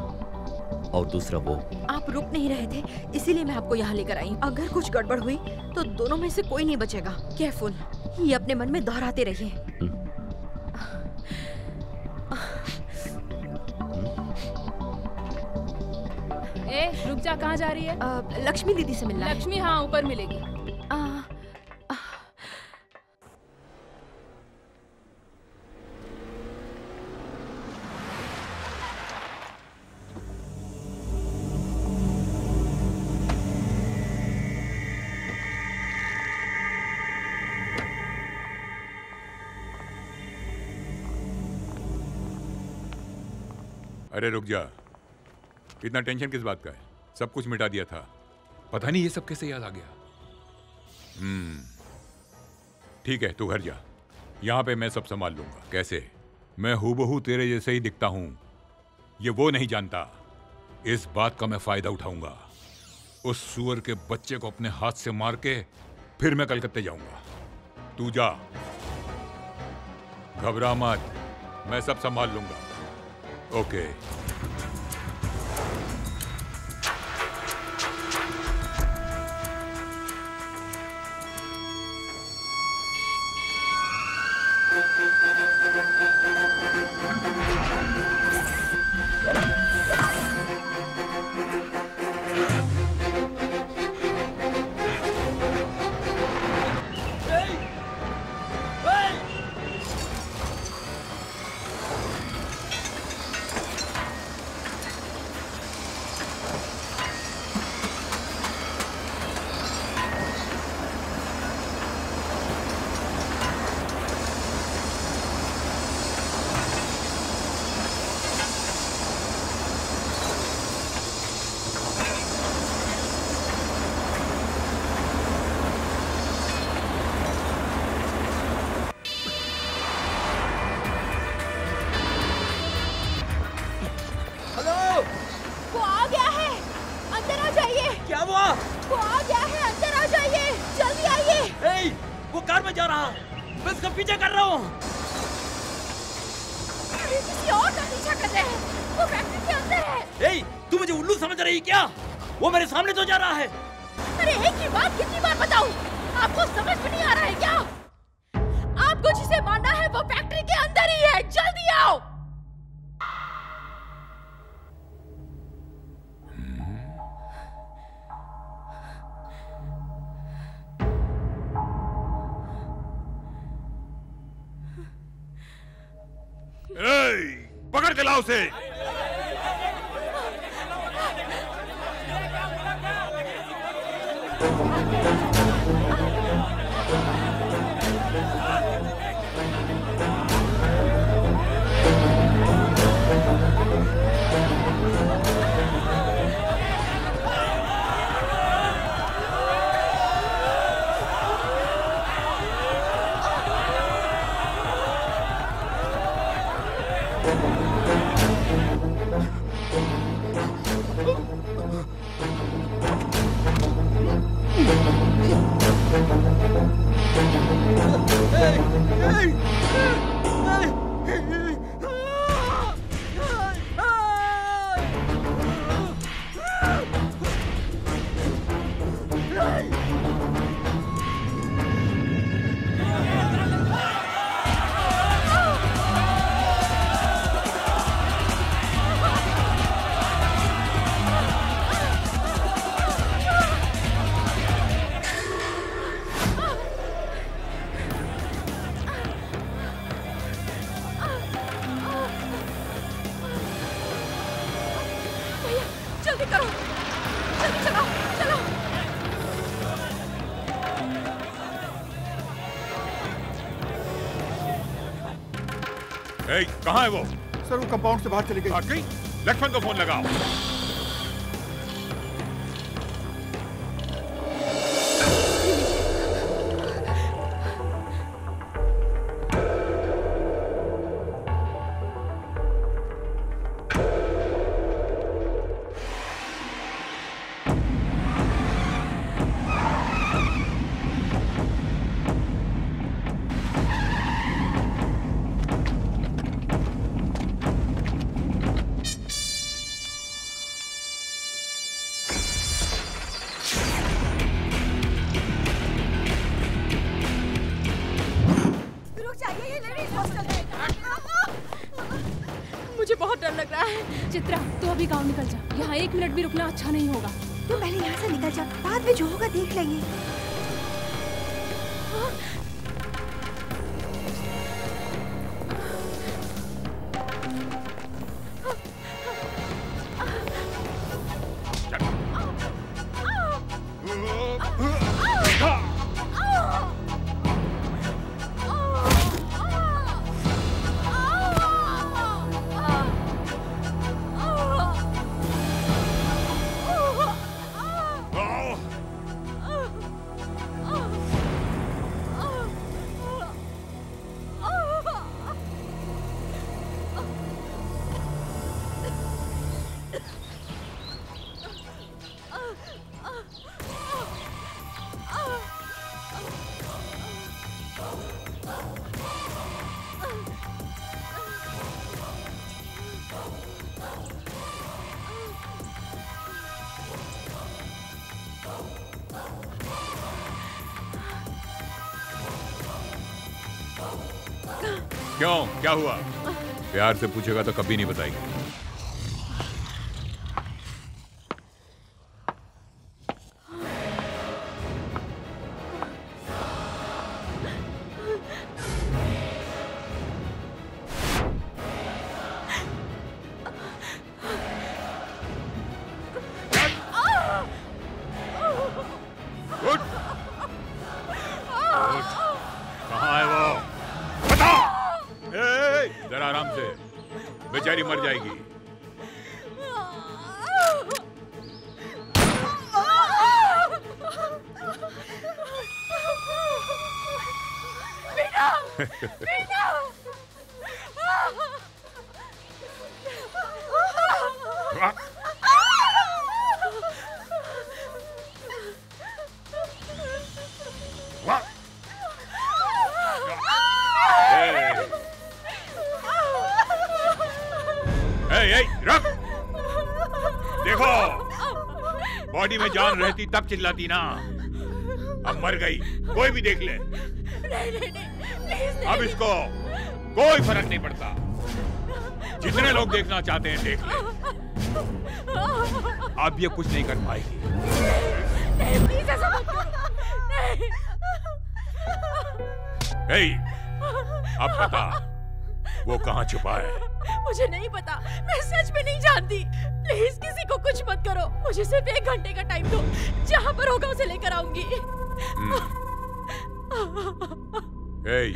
और दूसरा वो। आप रुक नहीं रहे थे इसीलिए मैं आपको यहाँ लेकर आई। अगर कुछ गड़बड़ हुई तो दोनों में से कोई नहीं बचेगा। केयरफुल, ये अपने मन में दोहराते रहिए। ए, रुक जा, कहाँ जा रही है? लक्ष्मी दीदी से मिलना। लक्ष्मी? हाँ, ऊपर मिलेगी। अरे रुक जा, इतना टेंशन किस बात का है? सब कुछ मिटा दिया था, पता नहीं ये सब कैसे याद आ गया। ठीक है, तू घर जा, यहाँ पे मैं सब संभाल लूंगा। कैसे? मैं हूबहू तेरे जैसे ही दिखता हूँ, ये वो नहीं जानता। इस बात का मैं फायदा उठाऊंगा। उस सुअर के बच्चे को अपने हाथ से मार के फिर मैं कलकत्ते जाऊंगा। तू जा, घबरा मत, मैं सब संभाल लूंगा। ओके। कहाँ है वो? सर, वो कंपाउंड से बाहर चली गई। गई? लक्ष्मण को फोन लगाओ। लोग चाहिए, ये लेडीज हॉस्टल है। मुझे बहुत डर लग रहा है। चित्रा तू अभी गाँव निकल जा, यहाँ एक मिनट भी रुकना अच्छा नहीं होगा। तू तो पहले यहाँ से निकल जा, बाद में जो होगा देख लेंगे। क्यों, क्या हुआ? प्यार से पूछेगा तो कभी नहीं बताएगी। तब चिल्लाती ना, अब मर गई, कोई भी देख ले। नहीं, नहीं, नहीं, अब इसको कोई फर्क नहीं पड़ता, जितने लोग देखना चाहते हैं देख ले। अब ये कुछ नहीं कर पाएगी। अब पता वो कहाँ छुपा है? मुझे नहीं पता, मैं सच में नहीं जानती। प्लीज किसी को कुछ मत करो, मुझे सिर्फ 1 घंटे का टाइम दो, जहाँ पर होगा उसे लेकर आऊंगी। hey,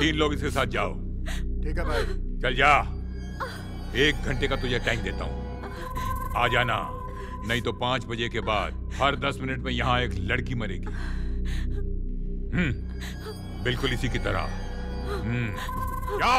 3 लोग इसके साथ जाओ। ठीक है भाई, चल जा। 1 घंटे का तुझे टाइम देता हूँ, आ जाना, नहीं तो 5 बजे के बाद हर 10 मिनट में यहाँ एक लड़की मरेगी। बिल्कुल इसी की तरह। जा।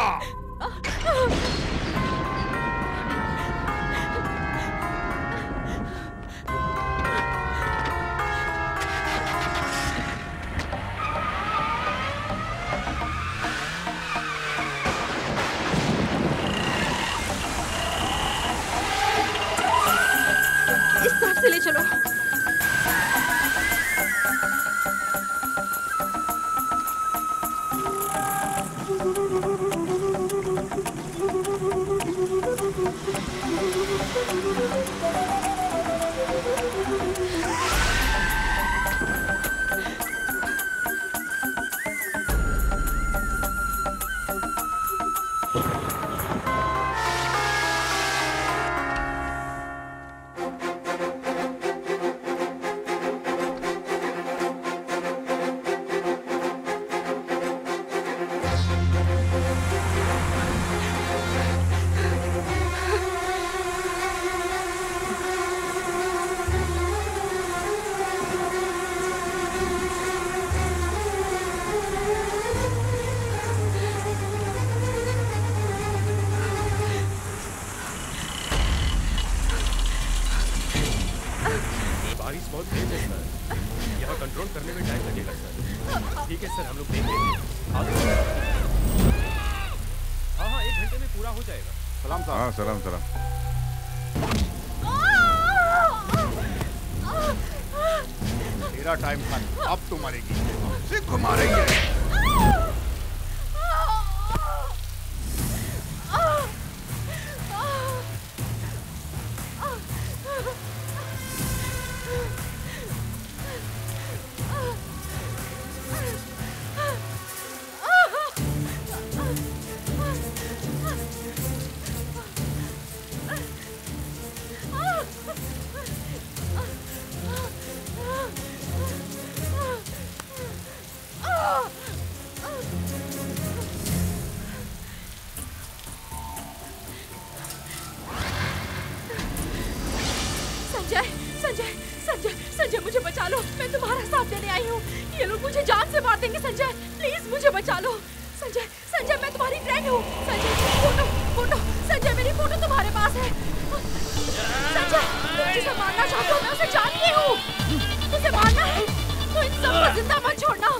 संजय, संजय, संजय, संजय मुझे बचा लो, मैं तुम्हारा साथ देने आई हूँ। ये लोग मुझे जान से मार देंगे। संजय प्लीज मुझे बचा लो। संजय, संजय मैं तुम्हारी फ्रेंड हूँ। संजय फोटो, फोटो, संजय मेरी फोटो तुम्हारे पास है। संजय तुम जिसे मारना चाहते हो मैं उसे जानती हूँ। उसे मारना है तो इन सबको जिंदा मत छोड़ना।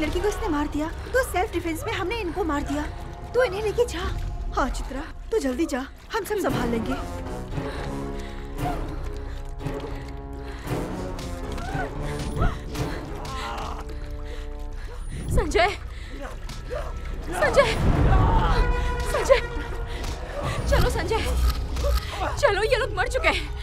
लड़की को इसने मार दिया तो सेल्फ डिफेंस में हमने इनको मार दिया। तू इन्हें लेके जा। हाँ चित्रा, तू जल्दी जा, हम सब संभाल लेंगे। संजय, संजय, संजय, चलो संजय, चलो ये लोग मर चुके हैं।